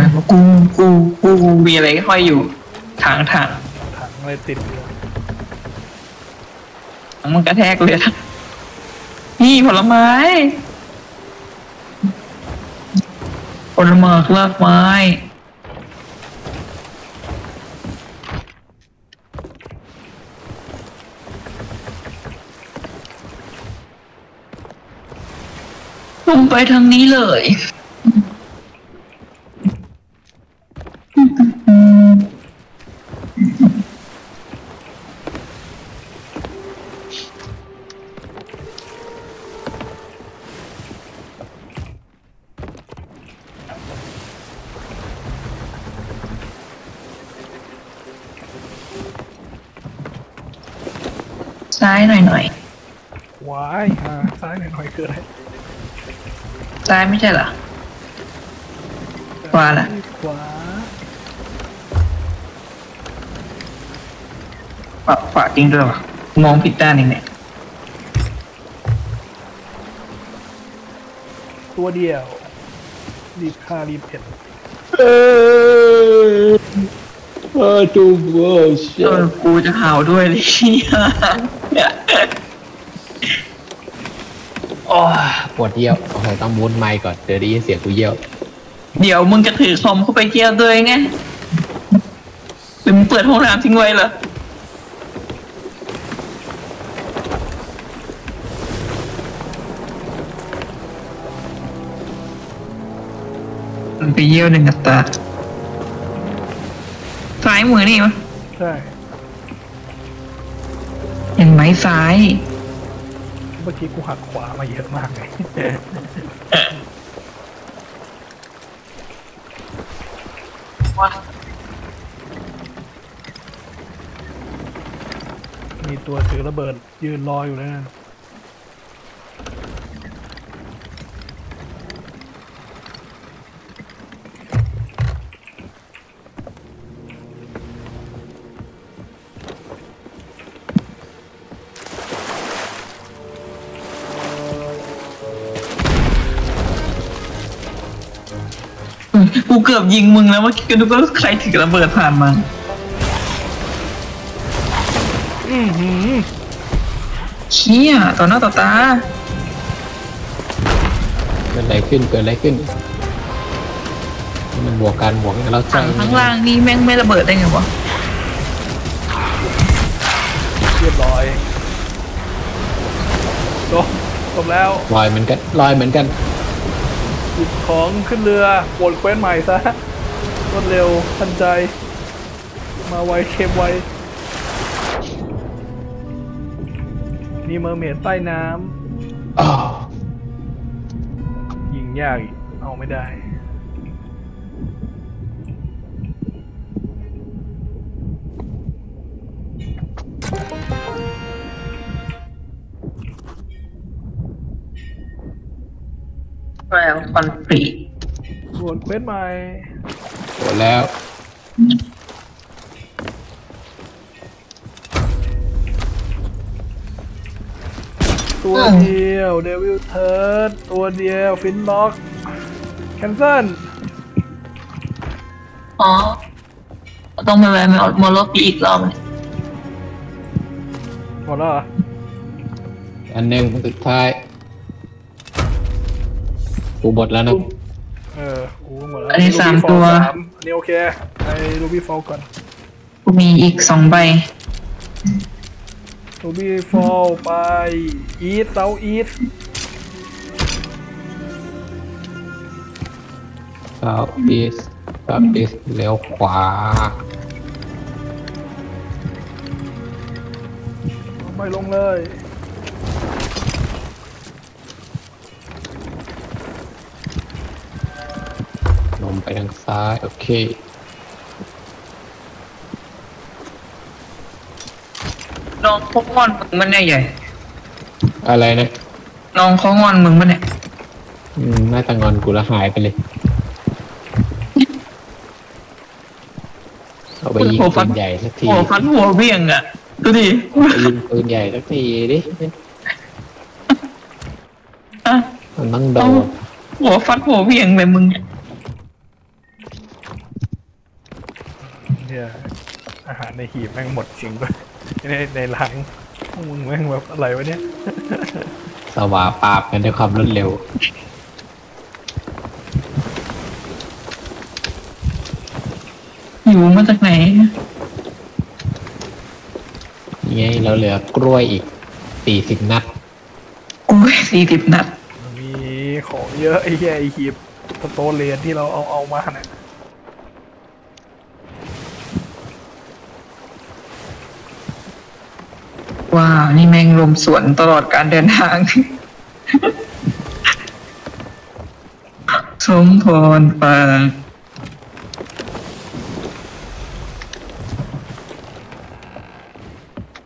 ไรกูมีอะไรห้อยอยู่ถังอะไรติดมันกระแทกเลยนี่ผลไม้รากไม้ ผมไปทางนี้เลยซ้ายหน่อยๆว้ายซ้ายหน่อยๆคืออะไรซ้ายไม่ใช่เหรอขวาล่ะขวาขวาจริงด้วยวะมองผิดด้านเองเนี่ยตัวเดียวรีบฆ่ารีบเผ็ดจูบกูจะเห่าด้วยเลยอ๋อปวดเยี่ยวโอ้โหต้องมุดไมค์ก่อนเดี๋ยวได้ยินเสียงกูเยี่ยวเดี๋ยวมึงจะถือคอมเข้าไปเยี่ยวด้วยไงหรือมึงเปิดห้องน้ำทิ้งไว้เหรอมันไปเยี่ยวหนึ่งอัตราซ้ายมือนี่มั้ยใช่เห็นไหมซ้ายเมื่อกี้กูหักขวามาเยอะมากเลยว้ามีตัวถือระเบิดยืนรออยู่เลยนะกูเกือบยิงมึงแล้วเมื่อกี้ดูก็ใครถือระเบิดผ่านมาเชี่ยต่อหน้าต่อตาเกิดอะไรขึ้นเกิดอะไรขึ้นมันบวกกันบวกกันแล้วใจข้างล่างนี่แม่งไม่ระเบิดได้ไงวะเรียบร้อยจบแล้วลอยเหมือนกันลอยเหมือนกันหยิบของขึ้นเรือวนเควสใหม่ซะรวดเร็วทันใจมาไวเค็มไวมีเมอร์เมดใต้น้ำยิงยากเอาไม่ได้แล้วคอนกรีตส่วนเควสใหม่หมดแล้วตัวเดียวเดวิลเทิร์ดตัวเดียวฟินล็อกแคนเซิลอ๋อต้องไปแวะมอลล็อกอีกรอบเลยหมดแล้วเหรออันหนึ่งสุดท้ายกูหมดแล้วนะกูหมดแล้วอันนี้สามตัวอันนี้โอเคไอ้รูบี้ฟอลก่อนกูมีอีก2ใบรูบี้ฟอลไปอีทเซาอีทเซาอีทเซาอีทเลี้ยวขวาไม่ลงเลยไปทางซ้ายโอเคน้องเขางอนมึงมันเนี่ยใหญ่อะไรนะน้องเขางอนมึงมันเนี่ยน่าจะงอนกูละหายไปเลยเอาไปยิงปืนใหญ่สักทีหัวฟันหัวเบี้ยงอ่ะดูดิยิงปืนใหญ่สักทีดิมันต้องโดนหัวฟันหัวเบี้ยงไปมึงอาหารในหีบแม่งหมดจริงด้วยในลังมึงแม่งแบบอะไรวะเนี่ยสวาปาบกันด้วยความรวดเร็วอยู่มาจากไหนนี่เราเหลือกล้วยอีก40 นัดกล้วย40 นัดมี ของเยอะไอ้แย่ไอ้หีบโตเลียนที่เราเอามาเนี่ยว้าวนี่แมงลมสวนตลอดการเดินทางสมพรปา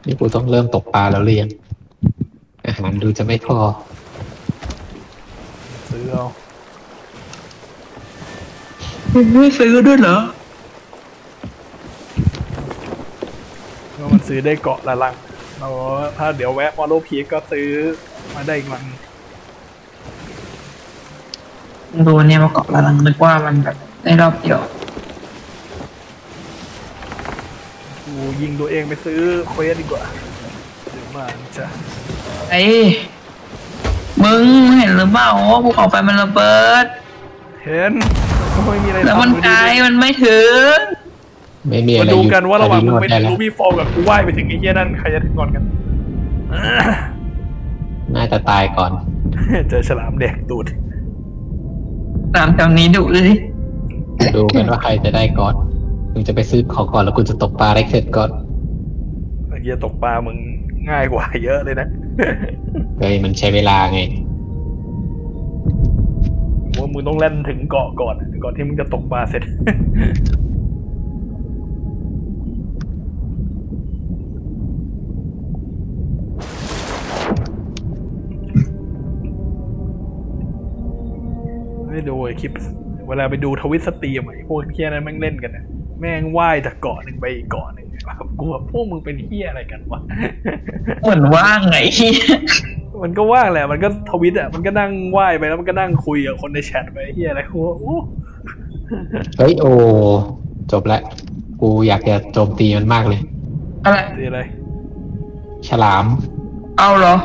นี่กูต้องเริ่มตกปลาแล้วเรียนอาหารดูจะไม่พอซื้อเอาไม่ซื้อด้วยเหรอแล้วมันซื้อได้เกาะละลังเราถ้าเดี๋ยวแวะมอโลพีก็ซื้อมาได้อีกลังดูเนี่ยมาเกาะละลังนึกว่ามันแบบได้รอบเดียวกูยิงตัวเองไปซื้อเควสดีกว่าเดี๋ยวมาจ้ะไอ้มึงเห็นหรือเปล่าว่าภูเขาไฟมันระเบิดเห็นแล้วมันไกลมันไม่ถึงไม่มีอะไรดูกันว่าระหว่างมึงไปถึงรูบี้ฟอลกับกูว่ายไปถึงไอ้เหี้ยนั่นใครจะถึงก่อนกันน่าจะตายก่อนเจอฉลามแดกตูดฉลามแถวนี้ดุเลยดูกันว่าใครจะได้ก่อนมึงจะไปซื้อของก่อนแล้วกูจะตกปลาได้เสร็จก่อนไอ้เหี้ยตกปลามึงง่ายกว่าเยอะเลยนะเฮ้ยมันใช้เวลาไงว่ามึงต้องเล่นถึงเกาะก่อนที่มึงจะตกปลาเสร็จไม่ดูคลิปเวลาไปดูทวิตสตรีมไอ้พวกเพี้ยนั้นแม่งเล่นกันนะแม่งว่ายจากเกาะหนึ่งไปอีกเกาะหนึ่งแบบกูแบบพวกมึงเป็นเพี้ยอะไรกันวะเหมือนว่างไงมันก็ว่างแหละมันก็ทวิตอ่ะมันก็นั่งไหว้ไปแล้วมันก็นั่งคุยกับคนในแชทไปเฮียอะไรกูเฮ้ยโอ้จบละกูอยากจะโจมตีมันมากเลยอะไรฉลามเอาเหรอ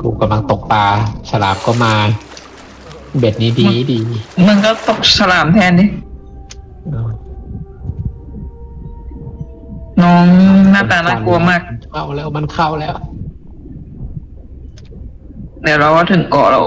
กูกำลังตกปลาฉลามก็มาเบ็ดนี้ดีมึงก็ตกฉลามแทนดิน้องหน้าตาน่ากลัวมากเข้าแล้วมันเข้าแล้วเดี๋ยวเราก็ถึงเกาะเรา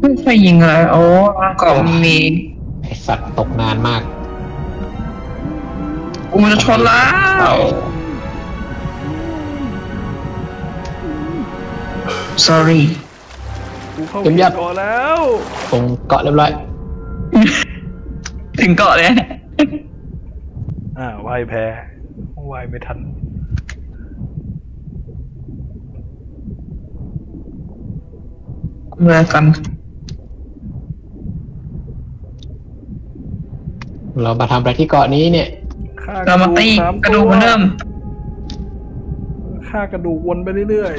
ไม่ใช่ยิงเลยโอ้เกาะมีสัตว์ตกนานมากกูจะชนแล้วsorry กูเข้าถึงเกาะแล้วตรงเกาะเรียบร้อยถึงเกาะเลยว่ายแพว่ายไม่ทันเมื่อกันเรามาทำอะไรที่เกาะนี้เนี่ยเรามาตีกระดูกเริ่มฆ่ากระดูกวนไปเรื่อย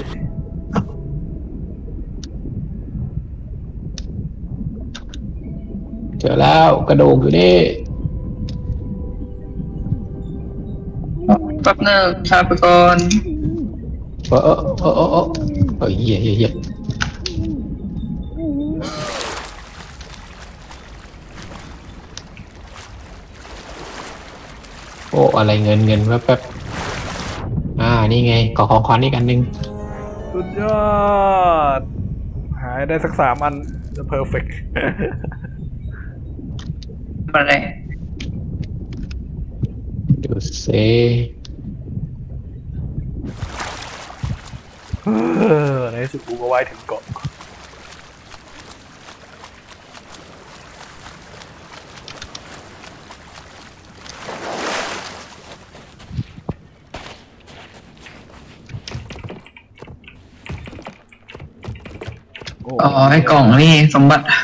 ๆเจอแล้วกระดูกอยู่นี่ปั๊บเนอร์ชาปกรโอ้ยเหี้ยโอ้อะไรเงินแป๊บนี่ไงก่อของขวัญอีกอันหนึ่งสุดยอดหายได้สัก3อันจะเพอร์เฟกต์อะไรดูสิในสุดกูก็ไว้ถึงเกาะอ๋อไอ้กล่องนี่สมบัติแดกโคก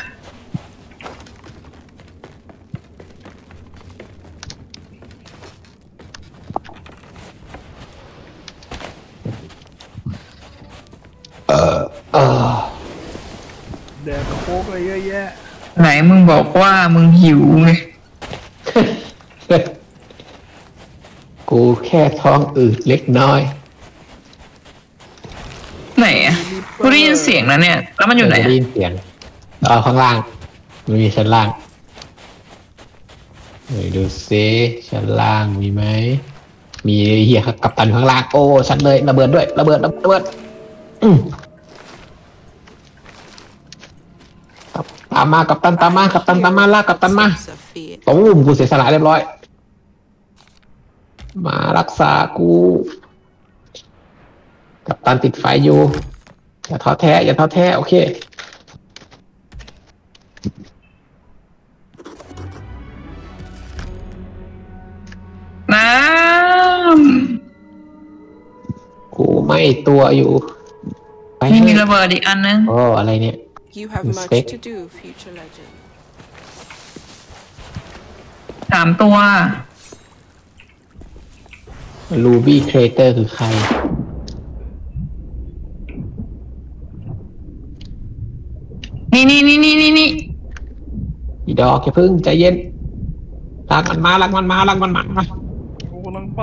อะไรเยอะแยะไหนมึงบอกว่ามึงหิวไง แค่ท้องอืดเล็กน้อยไหนอ่ะกูได้ยินเสียงแล้วเนี่ยแล้วมันอยู่ไหนได้ยินเสียงข้างล่างมันมีชั้นล่างดูซิชั้นล่างมีไหมมีเฮียกัปตันข้างล่างโอ้ชั้นเลยระเบิดด้วยระเบิดตามมากัปตันตามมาลากกัปตันมาตบกูเสียสละเรียบร้อยมารักษากูกัปตันติดไฟอยู่อย่าท้อแท้โอเคน้ำกูไม่ตัวอยู่นี่มีระเบิดอีกอันนึงโอ้อะไรเนี่ยสามตัวรูบี้ครีเอเตอร์คือใครนี่อีดอกอย่าพึ่งใจเย็นรักมันมากูกำลังไป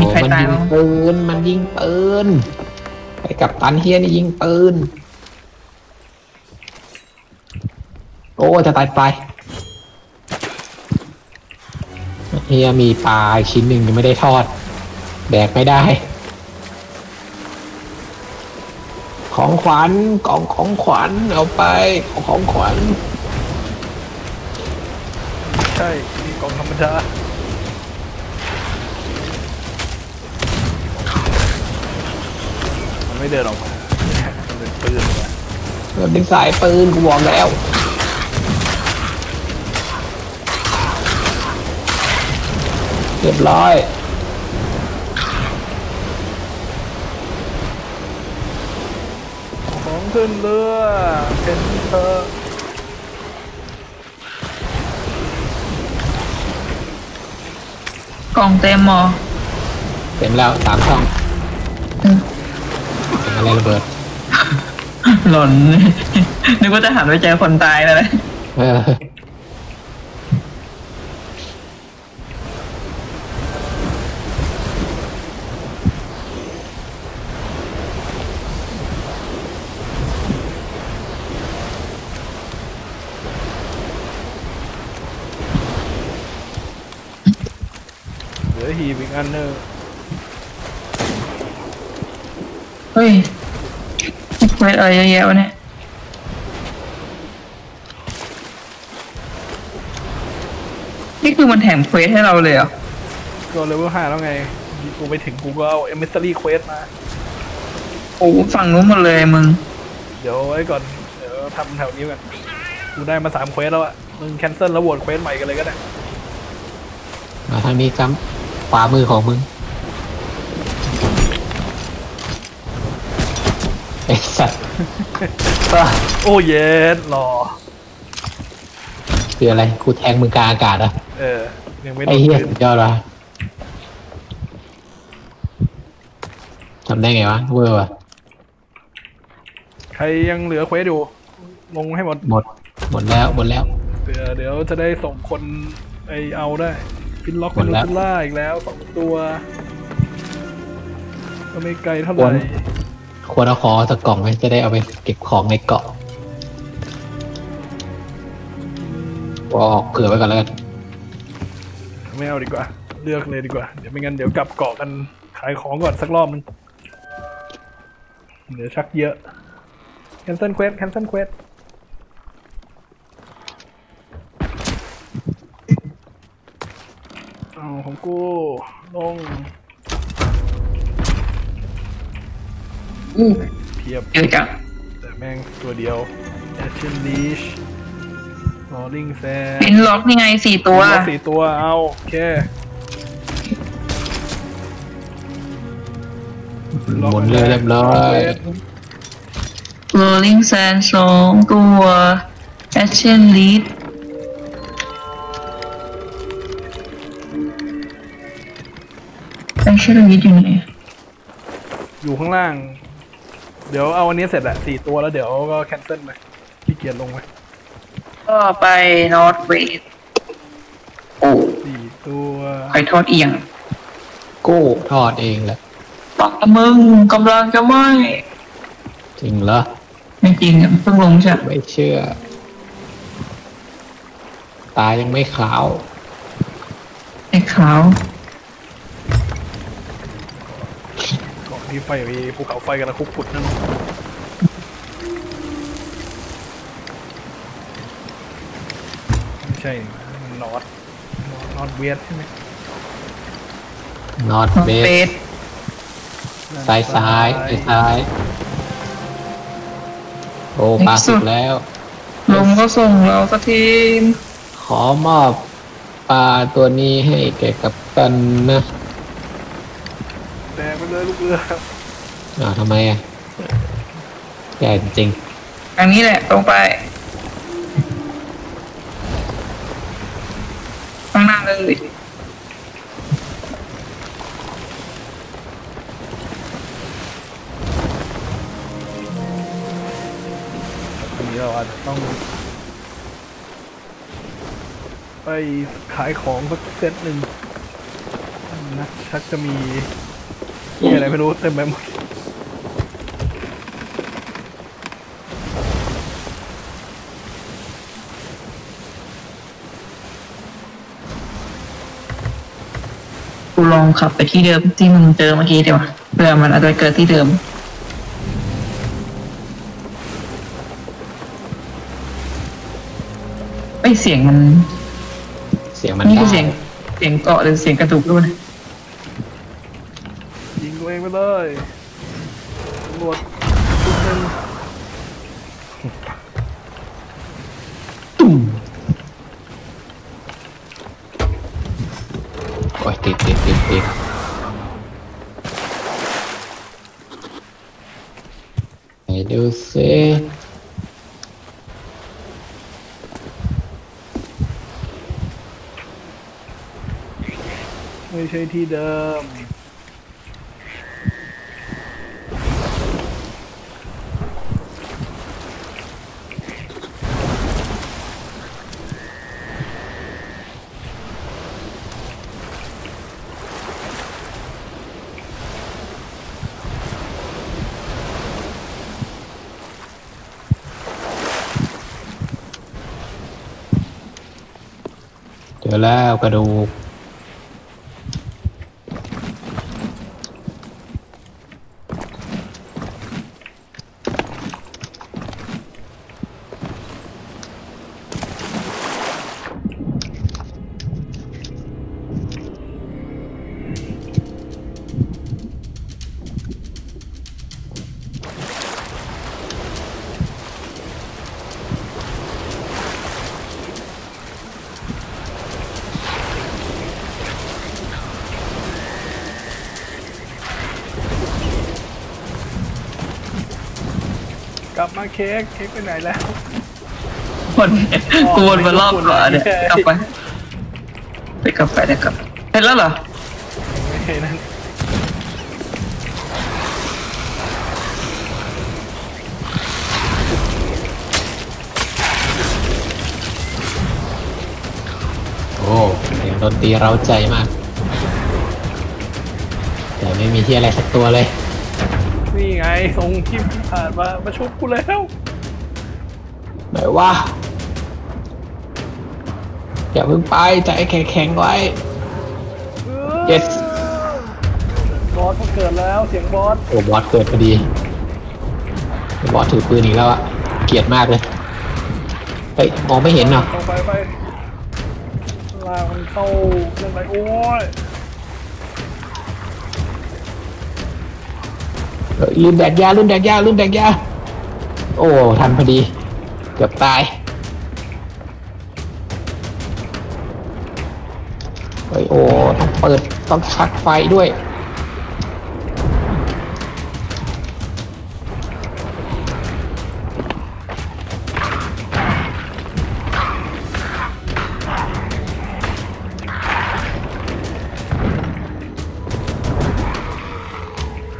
มีใครตายมั้ยมันยิงปืนไอ้กัปตันเฮียนี่ยิงปืนโอ้จะตายไปเฮียมีปลาชิ้นหนึ่งยังไม่ได้ทอดแดกไม่ได้ของขวัญเอาไปของขวัญใช่มีกองธรรมดาไม่เดินออกมาเป็นปืนเป็นสายปืนกูบอกแล้วเรียบร้อยของขึ้นเรือเป็นเธอกล่องเต็มหรอเต็มแล้วสามช่องอะไรระเบิดหล่นนึกว่าจะหันไปเจอคนตายแล้วนะเหลือหีบอีกอันนึงเฮ้ยไม่อะไรเยอะแยะวะเนี่ยนี่คือมันแถมเควสให้เราเลยเหรอก็เลเวล 5แล้วไงกูไปถึงกูก็เอาเอมิสซารีเควสมาโอ้ฝั่งนู้นหมดเลยมึงเดี๋ยวไว้ก่อนเดี๋ยวทำแถวนี้ก่อนกูได้มา3เควสแล้วอะมึงแคนเซิลแล้วโหวตเควสใหม่กันเลยก็ได้มาทางนี้ซ้ำขวามือของมึงไอ้สัตว์โอ้เย็นหรอคืออะไรกูแทงมึงกลางอากาศอ่ะยังไม่ได้ไอ้เหี้ยสุดยอดวะทำได้ไงวะเวอร์วะใครยังเหลือเควสอยู่ลงให้หมดแล้วเดี๋ยวจะได้ส่งคนไปเอาได้ฟินล็อกมันลุกขึ้นล่าอีกแล้ว2 ตัวก็ไม่ไกลเท่าไหร่ควรเอาขอสักกล่องไหมจะได้เอาไปเก็บของในเกาะวอเผื่อไว้ก่อนแล้วกันไม่เอาดีกว่าเลือกเลยดีกว่าเดี๋ยวไม่งั้นเดี๋ยวกลับเกาะกันขายของก่อนสักรอบนึงเดี๋ยวชักเยอะ cancel questเอาของกูลงเพียบแต่แม่งตัวเดียว Action Leash Rolling Sand เป็นล็อกยังไง4 ตัวเอาโอเคหมดเลยเรียบร้อย Rolling Sand 2 ตัว Action Leash Action Leash อยู่ไหนอยู่ข้างล่าง เดี๋ยวเอาวันนี้เสร็จแหละ4ตัวแล้วเดี๋ยวก็แคนเซิลไปขี้เกียจลงไปก็ไปนอร์ทเวสต์โอ้4ตัวใครทอดเอียงกูทอดเองแหละปักมึงกำลังจะไหมจริงเหรอไม่จริงเพิ่งลงใช่ไม่เชื่อตายังไม่ขาวไอ้ขาวก่อนที่ไฟมีภูเขาไฟกันนะคุกขุดนั่นไม่ใช่นอตเวสใช่ไหมนอตเวสซ้ายโอ้ปลาสุดแล้วลมก็ส่งเราสักทีขอมอบปลาตัวนี้ให้แกกัปตันนะแบกไปเลยลูกเรือทำไมอ่ะใหญ่จริงทางนี้แหละตรงไปข้างหน้าเลยเราอาจจะต้องไปขายของสักเซตหนึ่งนะชักจะมีอะไรไม่รู้เต็มไปหมดกูลองขับไปที่เดิมที่มึงเจอเมื่อกี้เดี๋ยวเพื่อมันอาจจะเกิดที่เดิมเสียงมันนี่คือเสียงเกาะหรือเสียงกระตุกด้วยยิงตัวเองไปเลยตำรวจทุกคนตุ่มโอ้ยติดไหนดูซิไม่ใช่ที่เดิมเจอแล้วกระดูกมาเค้กไปไหนแล้ววนมารอบก่อนเนี่ยกลับไปเสร็จแล้วเหรอโอ้เสียงดนตรีเร้าใจมากแต่ไม่มีที่อะไรสักตัวเลยนี่ไงส่งทีมผ่านมาชุบกูแล้วไหนวะอย่าเพิ่งไปใจแข็งไว้ yes บอสก็เกิดแล้วเสียงบอสโอ้บอสเกิดพอดีบอสถือปืนอีกแล้วอะเกลียดมากเลยไปมองไม่เห็นหรอไปลามันเข้าเดินไปโอ้ยลืมแดกยาโอ้ทันพอดีเกือบตายโอ้ต้องเปิดต้องชักไฟด้วย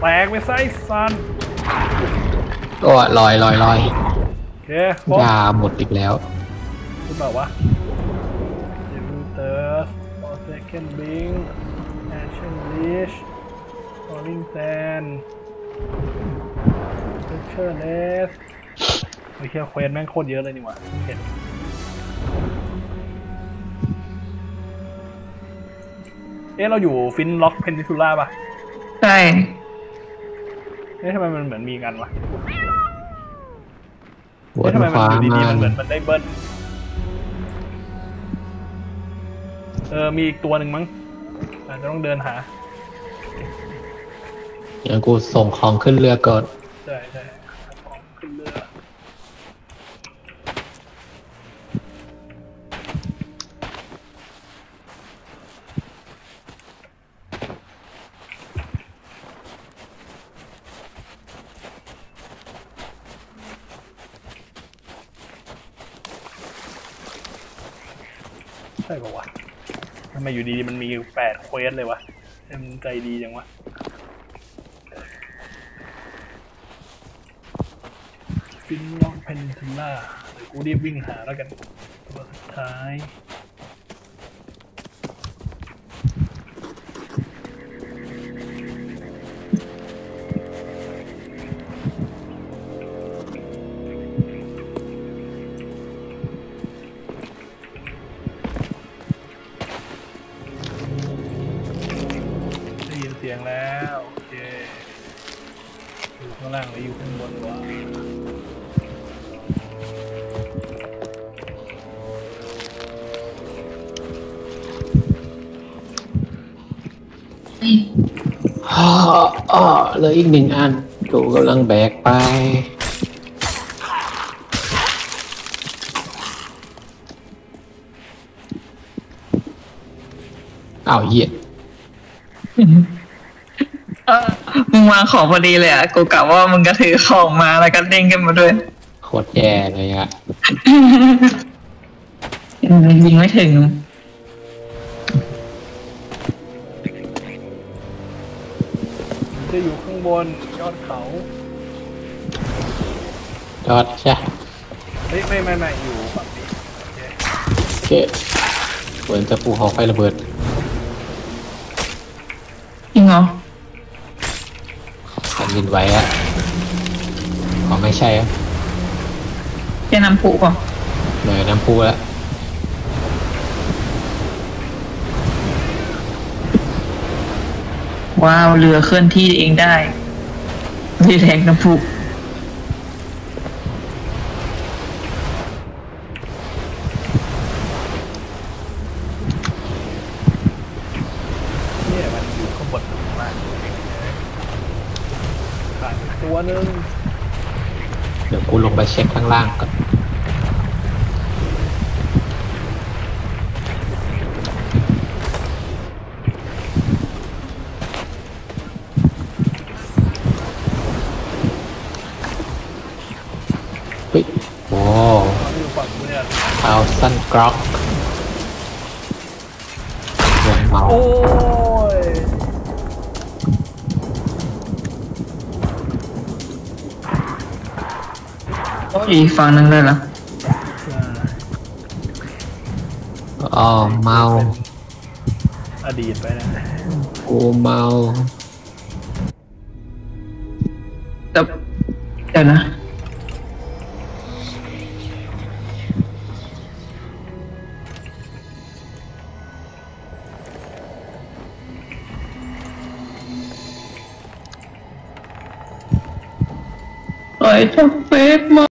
แตกไปไซส์ซัน ก็ลอยโอเคยาหมดอีกแล้วคุณบอกว่ายูเตอร์โอเซเคนบิงแอชเชนลิชโอลิงแซนเซเชอร์เลสโอเคเควสแม่งโคตรเยอะเลยนี่หว่าเห็นเอ๊ะเราอยู่ฟินล็อกเพนนิซูล่าป่ะใช่เอ๊ะทำไมมันเหมือนมีกันวะทำไมมันอยู่ดีๆมันเหมือนมันได้เบิ้ลมีอีกตัวหนึ่งมั้งอาจจะต้องเดินหาเดี๋ยวกูส่งของขึ้นเรือก่อนใช่ใช่ของขึ้นเรือทำไมอยู่ดีมันมี8เควสเลยวะมันใจดีจังวะฟินล็อกเพนซิล่าเดี๋ยวกูรีบวิ่งหาแล้วกันตัวสุดท้ายเลยอีกหนึ่งอันกูกำลังแบกไปอ้าวเหี้ยมึงวางของพอดีเลยอ่ะกูกะว่ามึงก็ถือของมาแล้วก็เด้งขึ้นมาด้วยโคตรแย่เลยอ่ะยิงไม่ถึงจะอยู่ข้างบนยอดเขายอดใช่ไม่อยู่ฝั่งนี้โอเคเหมือนจะปูเขาไฟระเบิดจริงเหรอขันยินไว้อะของไม่ใช่อะแค่น้ำปูก่อนเหนื่อยน้ำปูแล้วว้าวเรือเคลื่อนที่เองได้ไม่แรงน้ำพุเนี่ยมันอยู่ข้างบนมากขาดตัวนึงเดี๋ยวกูลงไปเช็คข้างล่างก่อนเอาสั้นกรอกโอ้ยอีกฝั่งนึงเลยเหรออ๋อเมาอดีตไปนะกูเมาเดี๋ยวนะไอ้ทักเฟซมา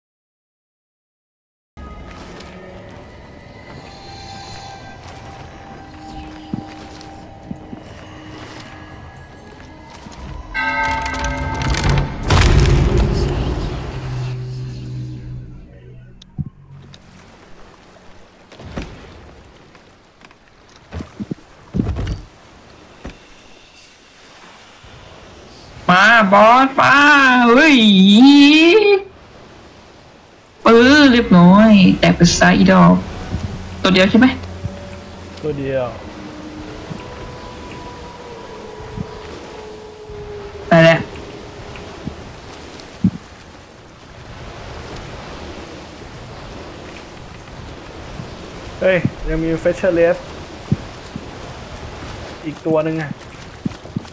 บอสป้าเฮ้ยปื้อเรียบร้อยแต่เป็นไซด์ดอกตัวเดียวใช่ไหมตัวเดียวไปแล้ว เฮ้ยยังมีเฟชเชอร์เลฟอีกตัวหนึ่งอะ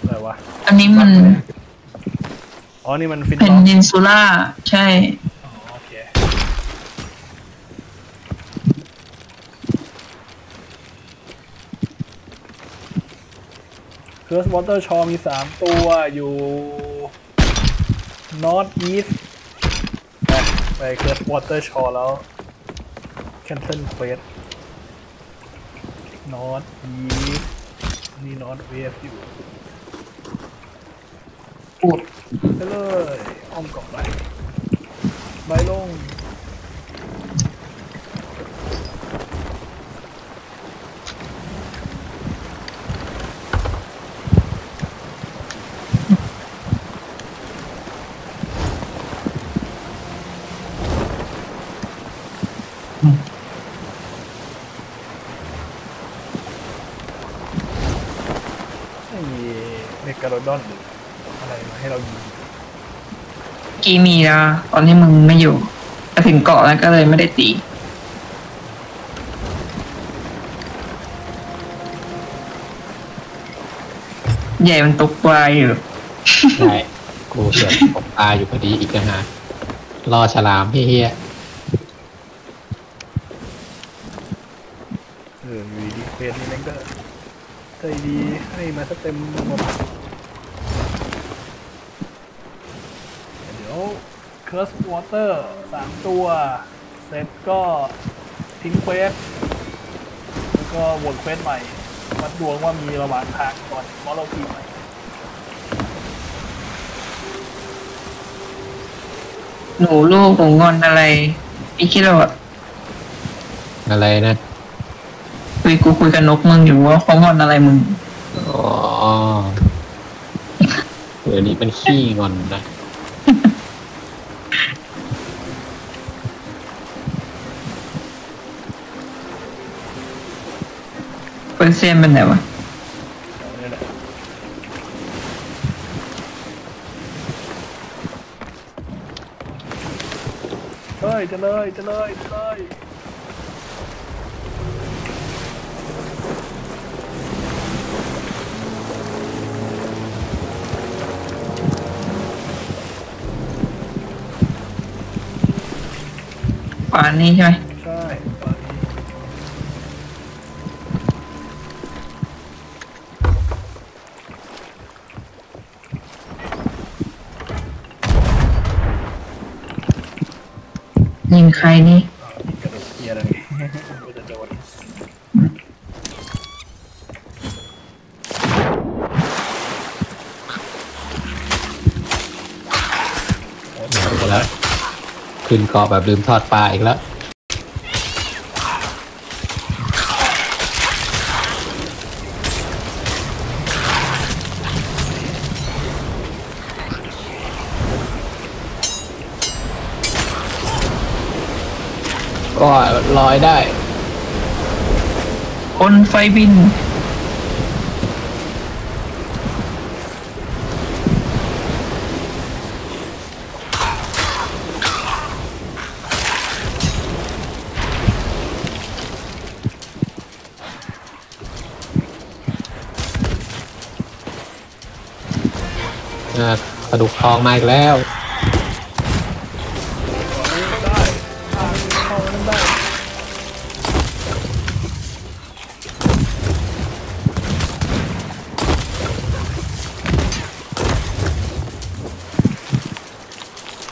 อะไรวะอันนี้มันอ๋อนี่มันฟินล็อกเพนนินซูล่าใช่โอเคเคิร์สวอเตอร์ชอมี3ตัวอยู่นอร์ทอีสต์ไปเคิร์สวอเตอร์ชอแล้วแคนเซิลเควสนอร์ทอีสต์นี่นอร์ทเวสต์อยู่ปูดไปเลยอ้อมกลับไปใบลงไม่มีเมกาโลดอนหรืออะไรมาให้เรายิงกี้มีนะตอนที่มึงไม่อยู่แต่ถึงเกาะแล้วก็เลยไม่ได้ตีใหญ่มันตกปลาอยู่ใช่กูเสือกตกปลาอยู่พอดีอีกนะรอฉลามเฮี้ยมีดีเฟนนี่แม่งก็ใจดีให้มาซะเต็มหมดเดี๋ยวเคิร์สวอเตอร์3ตัวเสร็จก็ทิ้งเควสแล้วก็วนเควสใหม่วัดดวงว่ามีระหว่างทางก่อนเพราะเราทีใหม่หนูลูกของงอนอะไรอีกคิดเราอะไรนะกูคุยกับนกมึงอยู่ว่าเขางอนอะไรมึงอ๋อเดี๋ยวนี้เป็นขี้งอนนะเป็นเซนเป็นไหนวะเฮ้ยจะเลยป่านนี้ใช่ไหมใช่ป่านนี้ยิงใครนี่กระโดดเกียร์อะไรกูจะโดนหมดแล้วขึ้นเกาะแบบลืมทอดปลาอีกแล้วก็ลอยได้คนไฟบินกระดูกทองมาอีกแล้ว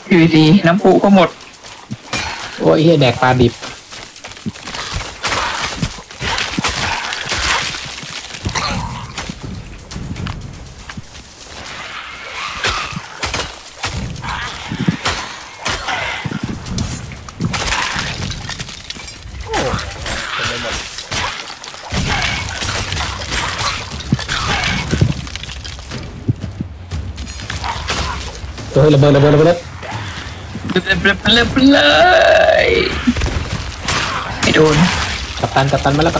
อยู่ดีน้ำพุก็หมดโอ้ยเฮียแดกปลาดิบระเบิดเลยไอ้โดนกัปตันมาแล้ว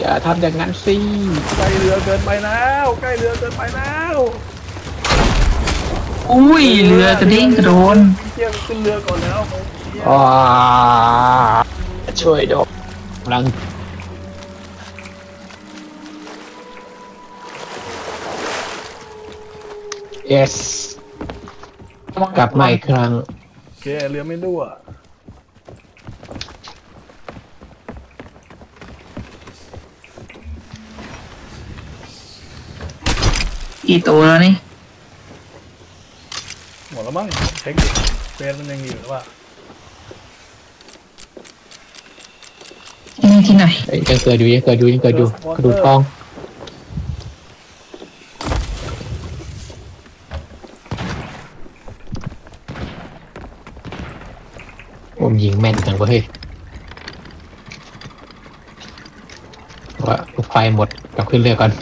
อย่าทำอย่างนั้นสิใกล้เรือเกินไปแล้ว อุ้ยเรือกระเด้งกระโดนเที่ยงขึ้นเรือก่อนแล้วอ๋อช่วยดอกลังyes กลับมาอีกครั้งแกเรือไม่รั่วอีตัวแล้วนี่หมดแล้วมั้งเช็คเป็นมันยังอยู่หรือเปล่าที่ไหนยังเกิดอยู่ยังเกิดอยู่กระดูกทองผมยิงแม่นจังวะเฮ้ยว่าลูกไฟหมดกลับขึ้นเรือก่อน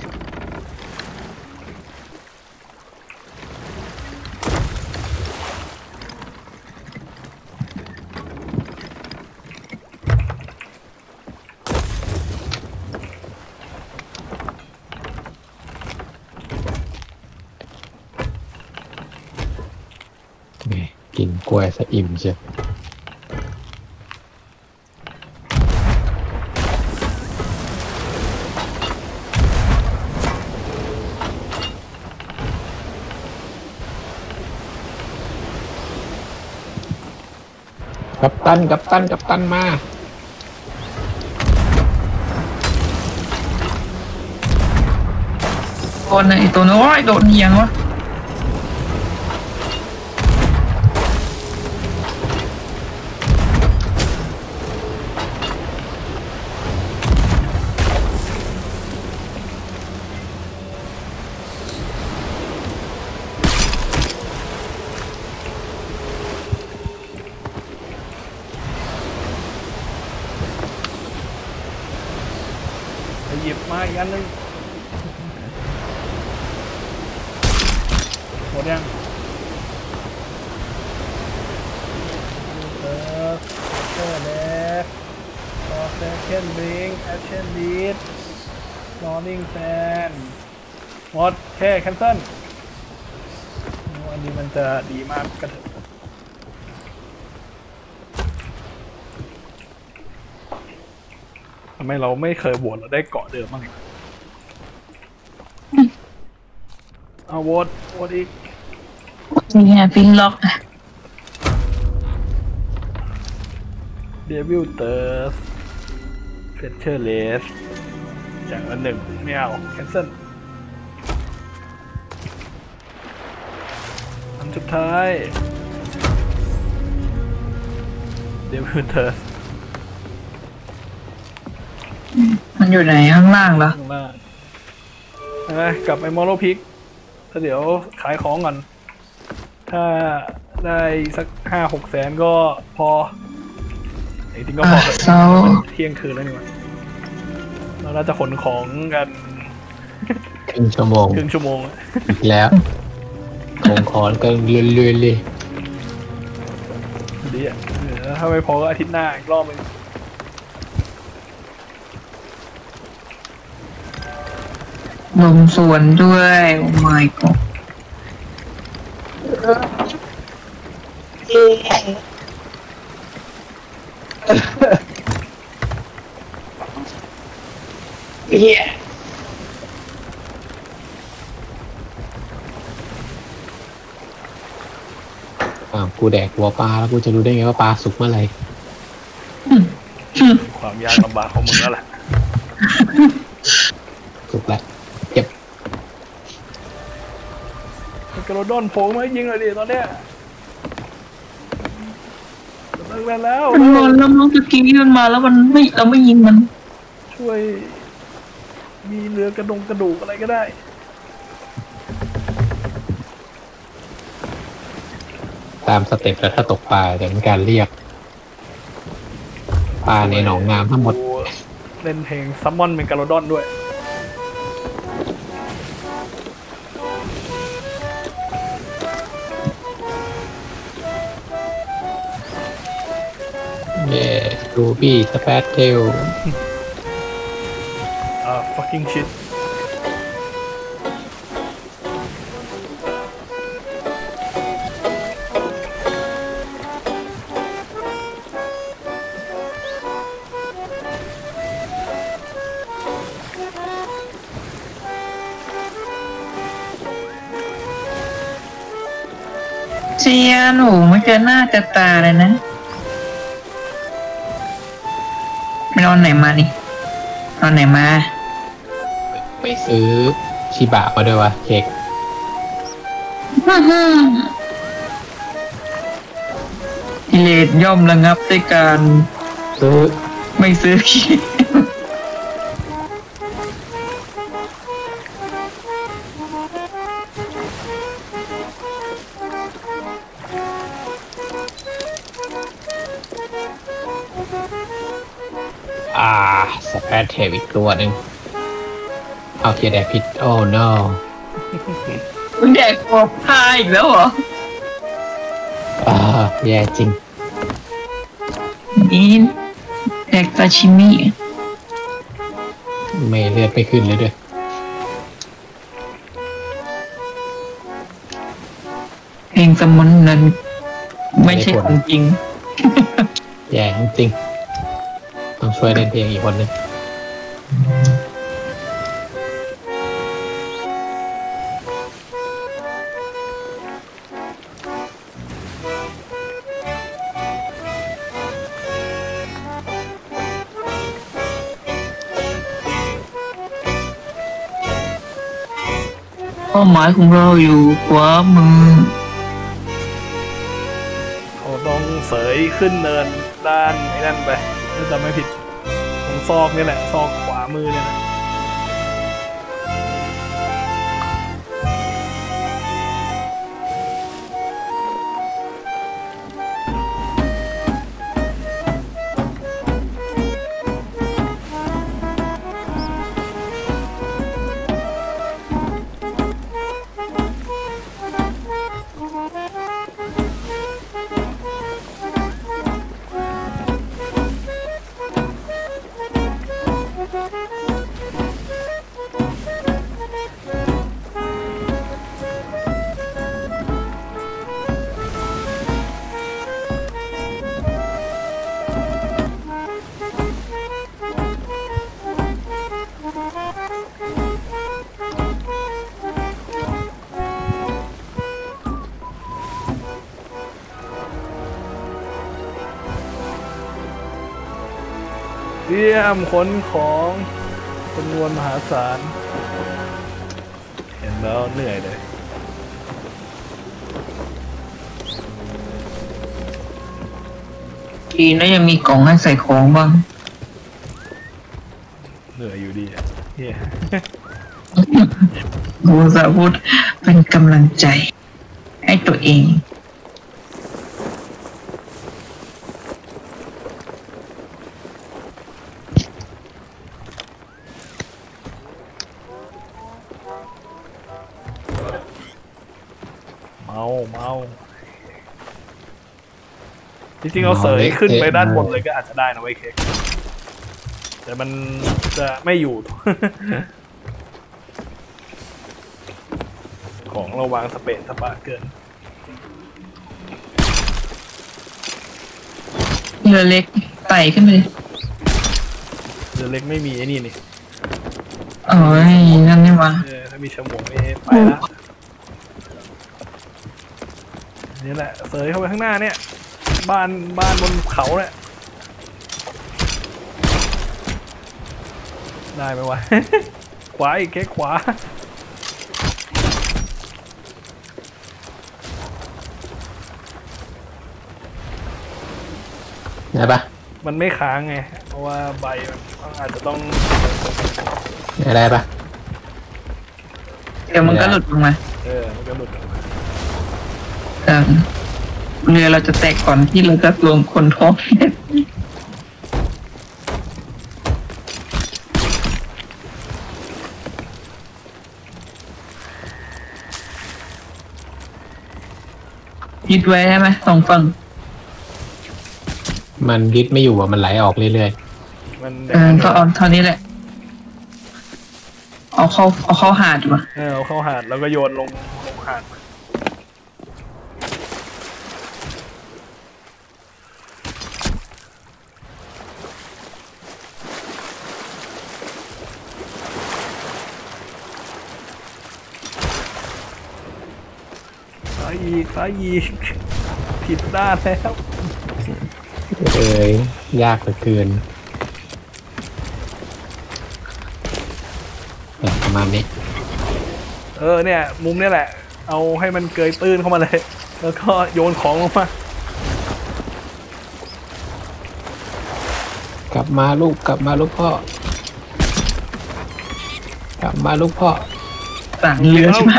กินกล้วยซะอิ่มเชียวกัปตันมาคนไหนตัวน้อยโดดเนียงวะหยิบมาอีกอันนึงหมดยังAction Beat หมดแค่ Cancel อันนี้มันจะดีมากกระเถิบทำไมเราไม่เคยโหวตเราได้เกาะเดิมบ้างเลยเอาโหวตอีกนี่ไงฟิงล็อกเดวิลเตอร์สเฟเชอร์เลสอย่างละหนึ่งไม่เอาแคนเซิลอันสุดท้ายเดวิลเตอร์สมันอยู่ไหนข้างล่างเหรอข้างล่างกลับไปมอโลพิกแล้วเดี๋ยวขายของก่อนถ้าได้สัก 5-6 แสนก็พอไอ้ทิ้งก็พอเที่ยงคืนแล้วนี่วะแล้วเราจะขนของกันครึ่งชั่วโมงอีกแล้วของขอนกันเรื่อยๆเลยดีอ่ะถ้าไม่พอก็อาทิตย์หน้าอีกรอบนึงลงสวนด้วยโอ้ my god กูแดกหัวปลาแล้วกูจะรู้ได้ไงว่าปลาสุกเมื่อไหร่ความยากลำบากของมึงแล้วแหละสุกแล้วกระโดดโผล่มายิงเลยดิตอนเนี้ยเลิกแล้วมันโดนแล้วน้องตะกี้ยืนมาแล้วมันไม่เราไม่ยิงมันช่วยมีเรือกระดงกระดูกอะไรก็ได้ตามสเต็ปแล้วถ้าตกปลาเดี๋ยวมีการเรียกปลาในหนองน้ำทั้งหมดเล่นเพลงซัมมอนเป็นกระโดดด้วยรูบี้สเปซเทลfucking shit เ ซียหนูไม่เจอหน้าเจอตาเลยนะนอนไหนมานี่นอนไหนมาไปซื้อชิบะมาด้วยวะเค้กกิเลสย่อมระงับด้วยการซื้อไม่ซื้อสแปรเทปอีกตัวหนึ่งเอาเทียแดกพิษโอ้ no มึงแดกกบพายอีกแล้วเหรอแย่จริงนี่แดกซาชิมิไม่เลือดไปขึ้นเลยด้วยเพลงสมนนั้นไม่ใช่ของจริงแย่จริงต้องช่วยเล่นเพลงอีกคนนึงเป้าหมายของเราอยู่ขวามือเขาต้องเสยขึ้นเนินด้านไอ้นั่นไปถ้าจำไม่ผิดตรงซอกนี่แหละซอกขวามือเนี่ยนะเยี่ยมค้นของจำนวนมหาศาลเห็นแล้วเหนื่อยเลยกีนแล้วยังมีกล่องให้ใส่ของบ้างเหนื่อยอยู่ดีเย้กูจะพูดเป็นกำลังใจให้ตัวเองจริงๆเราเสยขึ้นไปด้านบนเลยก็อาจจะได้นะไว้เค้กแต่มันจะไม่อยู่ของเราวางสเปซสปาเกินเรือเล็กไต่ขึ้นไปเรือเล็กไม่มีไอ้นี่นี่โอ้ยนั่นนี่วะถ้ามีฉมวกไม่ไปละนี่แหละเสยเข้าไปข้างหน้าเนี่ยบ้านบนเขาเนี่ยได้ไหมวะ ขวาอีกแค่ขวาได้ปะมันไม่ค้างไงเพราะว่าใบมันอาจจะต้องได้ปะเดี๋ยวมันก็หลุดลงมามันก็หลุดลงมาเรือเราจะแตกก่อนที่เราจะรวมคนท้องยึดไว้ใช่ไหมสองฝั่งมันยึดไม่อยู่อะมันไหลออกเรื่อยๆมันก็เอาเท่านี้แหละเอาเข้าหาดมาเอาเข้าหาดแล้วก็โยนลงหาด ซ้ายอีกผิดหน้าแล้วเอ้ยยากเหลือเกินประมาณนี้เนี่ยมุมนี่แหละเอาให้มันเกยตื้นเข้ามาเลยแล้วก็โยนของลงมากลับมาลูกกลับมาลูกพ่อกลับมาลูกพ่อต่างเรือใช่ไหม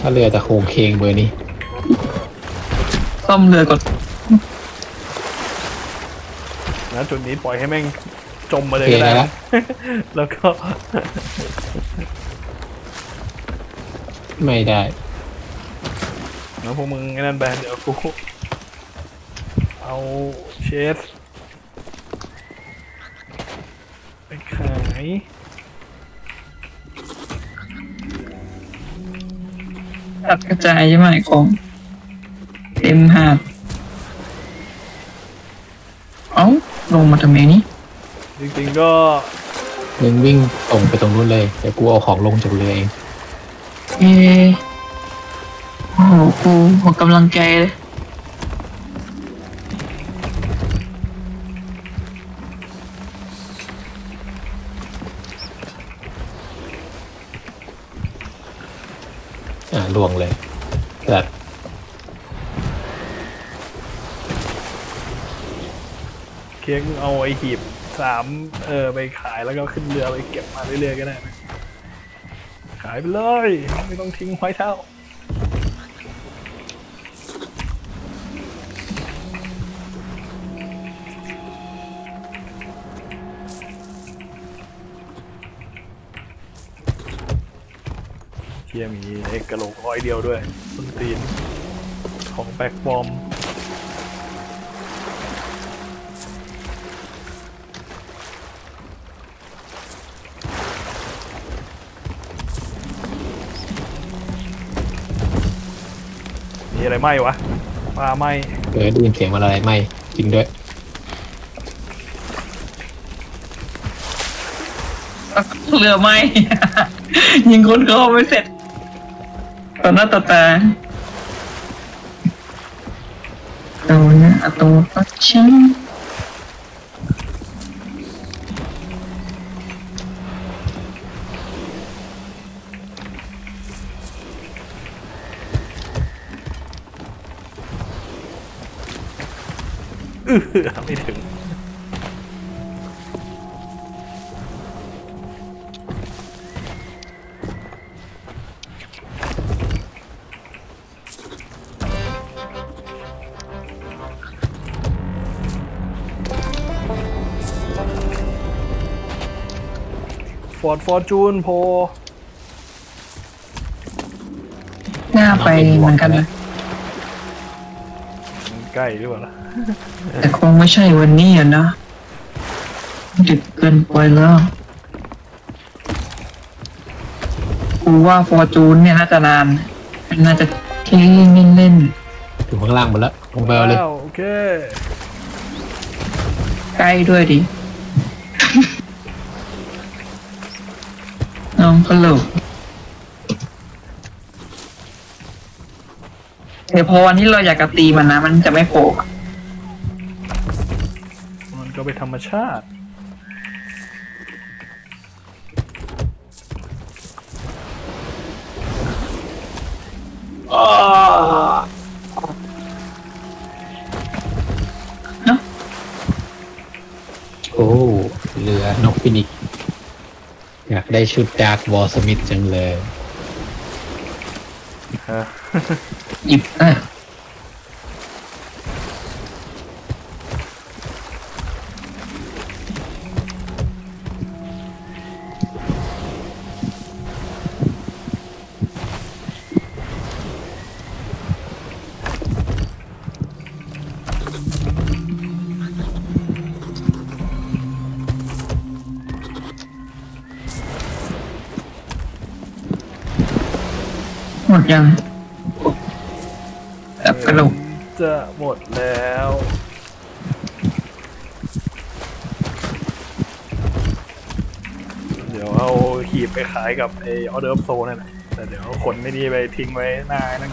ถ้าเรือจะโค้งเคงเบอร์นี้ซ่อมเรือก่อนนะจุดนี้ปล่อยให้แม่งจมมาเลยก็ได้แล้วก็ไม่ได้แล้วพวกมึงไอ้นั่นแบนเดี๋ยวกูเอาเชสไปขายตัดกระจายใช่ไหมของเต็มหาดเอ้าลงมาทำไมนี่จริงๆก็ยังวิ่งตรงไปตรงนู้นเลยแต่กูเอาของลงจากเรือเองโอ้โหกูหมดกำลังใจเลยล่วงเลยจัดเค้กเอาไอหีบ3ไปขายแล้วก็ขึ้นเรือไปเก็บมาเรื่อยๆก็ได้นะขายไปเลยไม่ต้องทิ้งไว้เท่าเที่ยมีเอกกะโหลกร้อยเดียวด้วยต้นตีนของแบกฟอร์มมีอะไรไหมวะปลาไหมได้ยินเสียงอะไรไหมจริงด้วยเรือไหม ยิงคนก็ไม่เสร็จตอนหน้าต่อตาเอาหน้าตัวปัจฉัยไม่ถึงฟอร์ดฟอร์จูนโพน่าไปเหมือนกันนะใกล้หรือเปล่าแต่คงไม่ใช่วันนี้อ่ะนะดึกเกินไปแล้วกูว่าฟอร์จูนเนี่ยน่าจะนานน่าจะเล่นเล่นอยู่ข้างล่างหมดแล้วลงไปเอาเลยโอเคใกล้ด้วยดิน้องกะโหลกเดี๋ยวพอวันที่เราอยากกระตีมันนะมันจะไม่โผล่มันก็เป็นธรรมชาติเนาะโอ้เรือนกฟินิกซ์อยากได้ชุดดาร์กวอลสมิธจังเลยหยิบหมดยังกระโหลกจะหมดแล้วเดี๋ยว เอาหีบไปขายกับไอ้Order of Soulนั่นแหละแต่เดี๋ยวขนไม่ดีไปทิ้งไว้หน้านั่น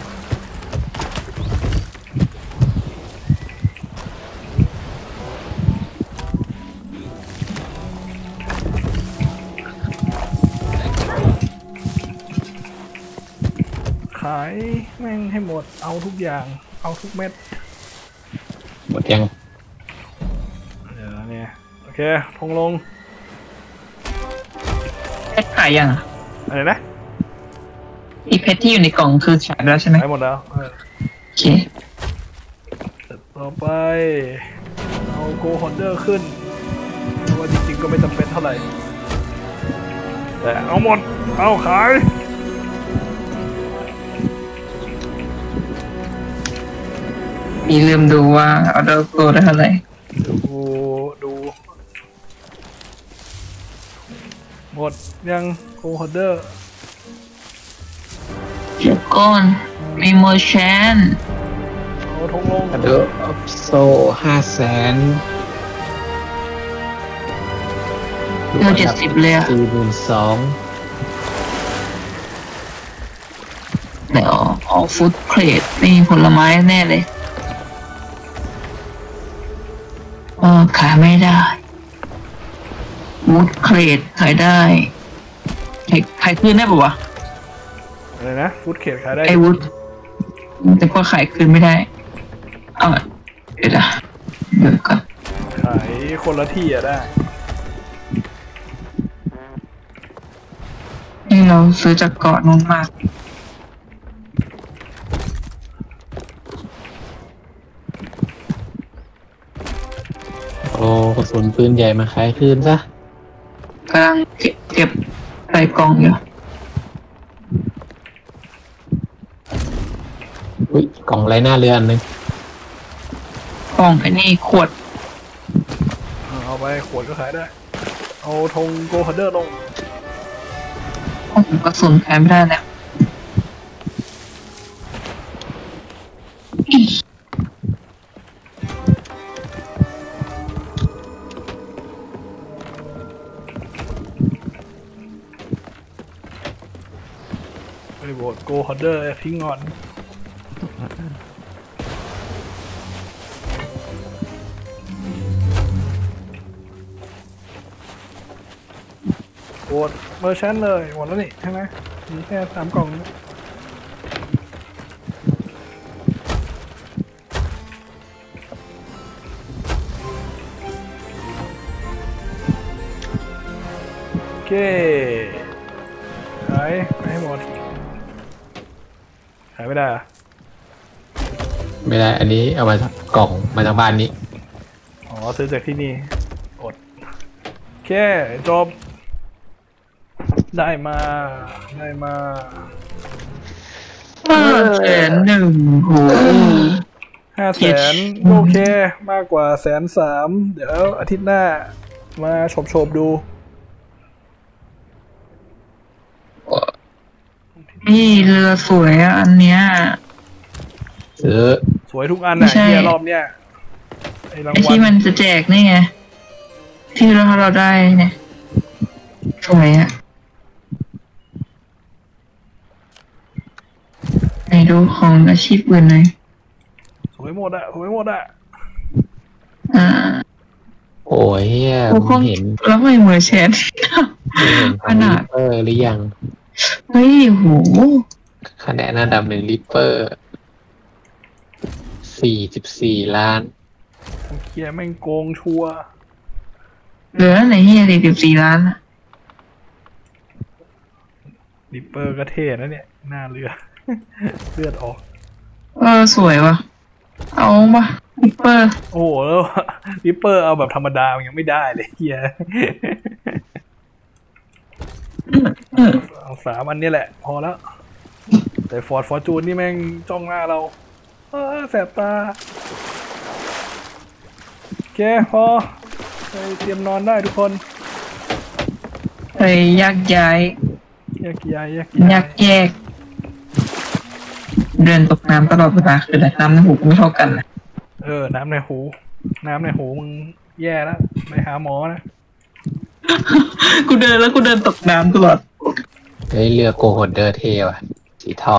ขายแม่งให้หมดเอาทุกอย่างเอาทุกเม็ดหมดยังเดี๋ยวเนี่ยโอเคพงลงเพชรขายยังอะไรนะอีเพชรที่อยู่ในกล่องคือขายแล้วใช่ไหมขายหมดแล้วโอเคต่อไปเอาโกลฮอนเดอร์ขึ้นเพราะว่าจริงๆก็ไม่จำเป็นเท่าไหร่แต่เอาหมดเอาขายมีลืมดูว่าเอาดาวโกลได้เท่าไหร่ดูหมดยังโกลฮอนเดอร์เดี๋ยวก่อนมีโมชั่นเอาทงลงเดี๋ยวอัพโซ500,000เดี๋ยว70เลยอะ42,000เดี๋ยวเอาฟู้ดเครดมีผลไม้แน่เลยขายไม่ได้ฟู้ดเครดขายได้ขายคืนได้ปะวะอะไรนะฟู้ดเครดขายได้ไอ้วูดแต่ก็ขายคืนไม่ได้เอาเดี๋ยวนะเดี๋ยวก่อนขายคนละที่อะได้นี่เราซื้อจากเกาะนู้นมาโอ้กระสุนปืนใหญ่มาขายคืนซะกำลังเก็บใส่กล่องอยู่อุ้ยกล่องไรหน้าเรืออันนึงกล่องไอ้นี่ขวดเอาไปขวดก็ขายได้เอาธงโกฮันเดอร์ลงกระสุนขายไม่ได้แล้วโหวตโกฮอดเดอร์ทิ้งงอนโหวตเมอร์ชันเลยหมดแล้วนี่ใช่ไหมมีแค่3กล่องโอเคขายไปให้หมดขายไม่ได้ไม่ได้อันนี้เอามาจากกล่องมาจากบ้านนี้อ๋อซื้อจากที่นี่อดโอเคจบได้มา100,000โห500,000โอเคมากกว่า130,000เดี๋ยวอาทิตย์หน้ามาชมดูนี่เรือสวยอันเนี้ยสวยทุกอันนะเนี่ยรอบเนี้ยไอ้ที่มันจะแจกนี่ไงที่เราได้เนี่ยสวยอ่ะไปดูของอาชีพอื่นหน่อยสวยหมดอะโอ้ยผมเห็นแล้วไม่เหมือนแชทขนาดหรือยังเฮ้ยโหคะแนนอันดับ1ลิปเปอร์44,000,000โอเคแม่งโกงชัวเหลือไหนเฮีย44,000,000ลิปเปอร์ก็เท่นะเนี่ยหน้าเรือ เลือดออกสวยวะเอาปะลิปเปอร์โอ้โหแล้วลิปเปอร์เอาแบบธรรมดามันยังไม่ได้เลยเฮีย เอา3อันนี้แหละพอแล้วแต่ฟอร์จูนนี่แม่งจ้องหน้าเราแสบตาโอเคพอไปเตรียมนอนได้ทุกคนไปยักย้ายเดินตกน้ำตลอดเวลาคือน้ำในหูก็ไม่เท่ากันนะน้ำในหูมึงแย่แล้วไปหาหมอนะ กูเดินตกน้ำตลอดเฮ้ยเรือโกโฮเดอร์เท่ว่ะสีเทา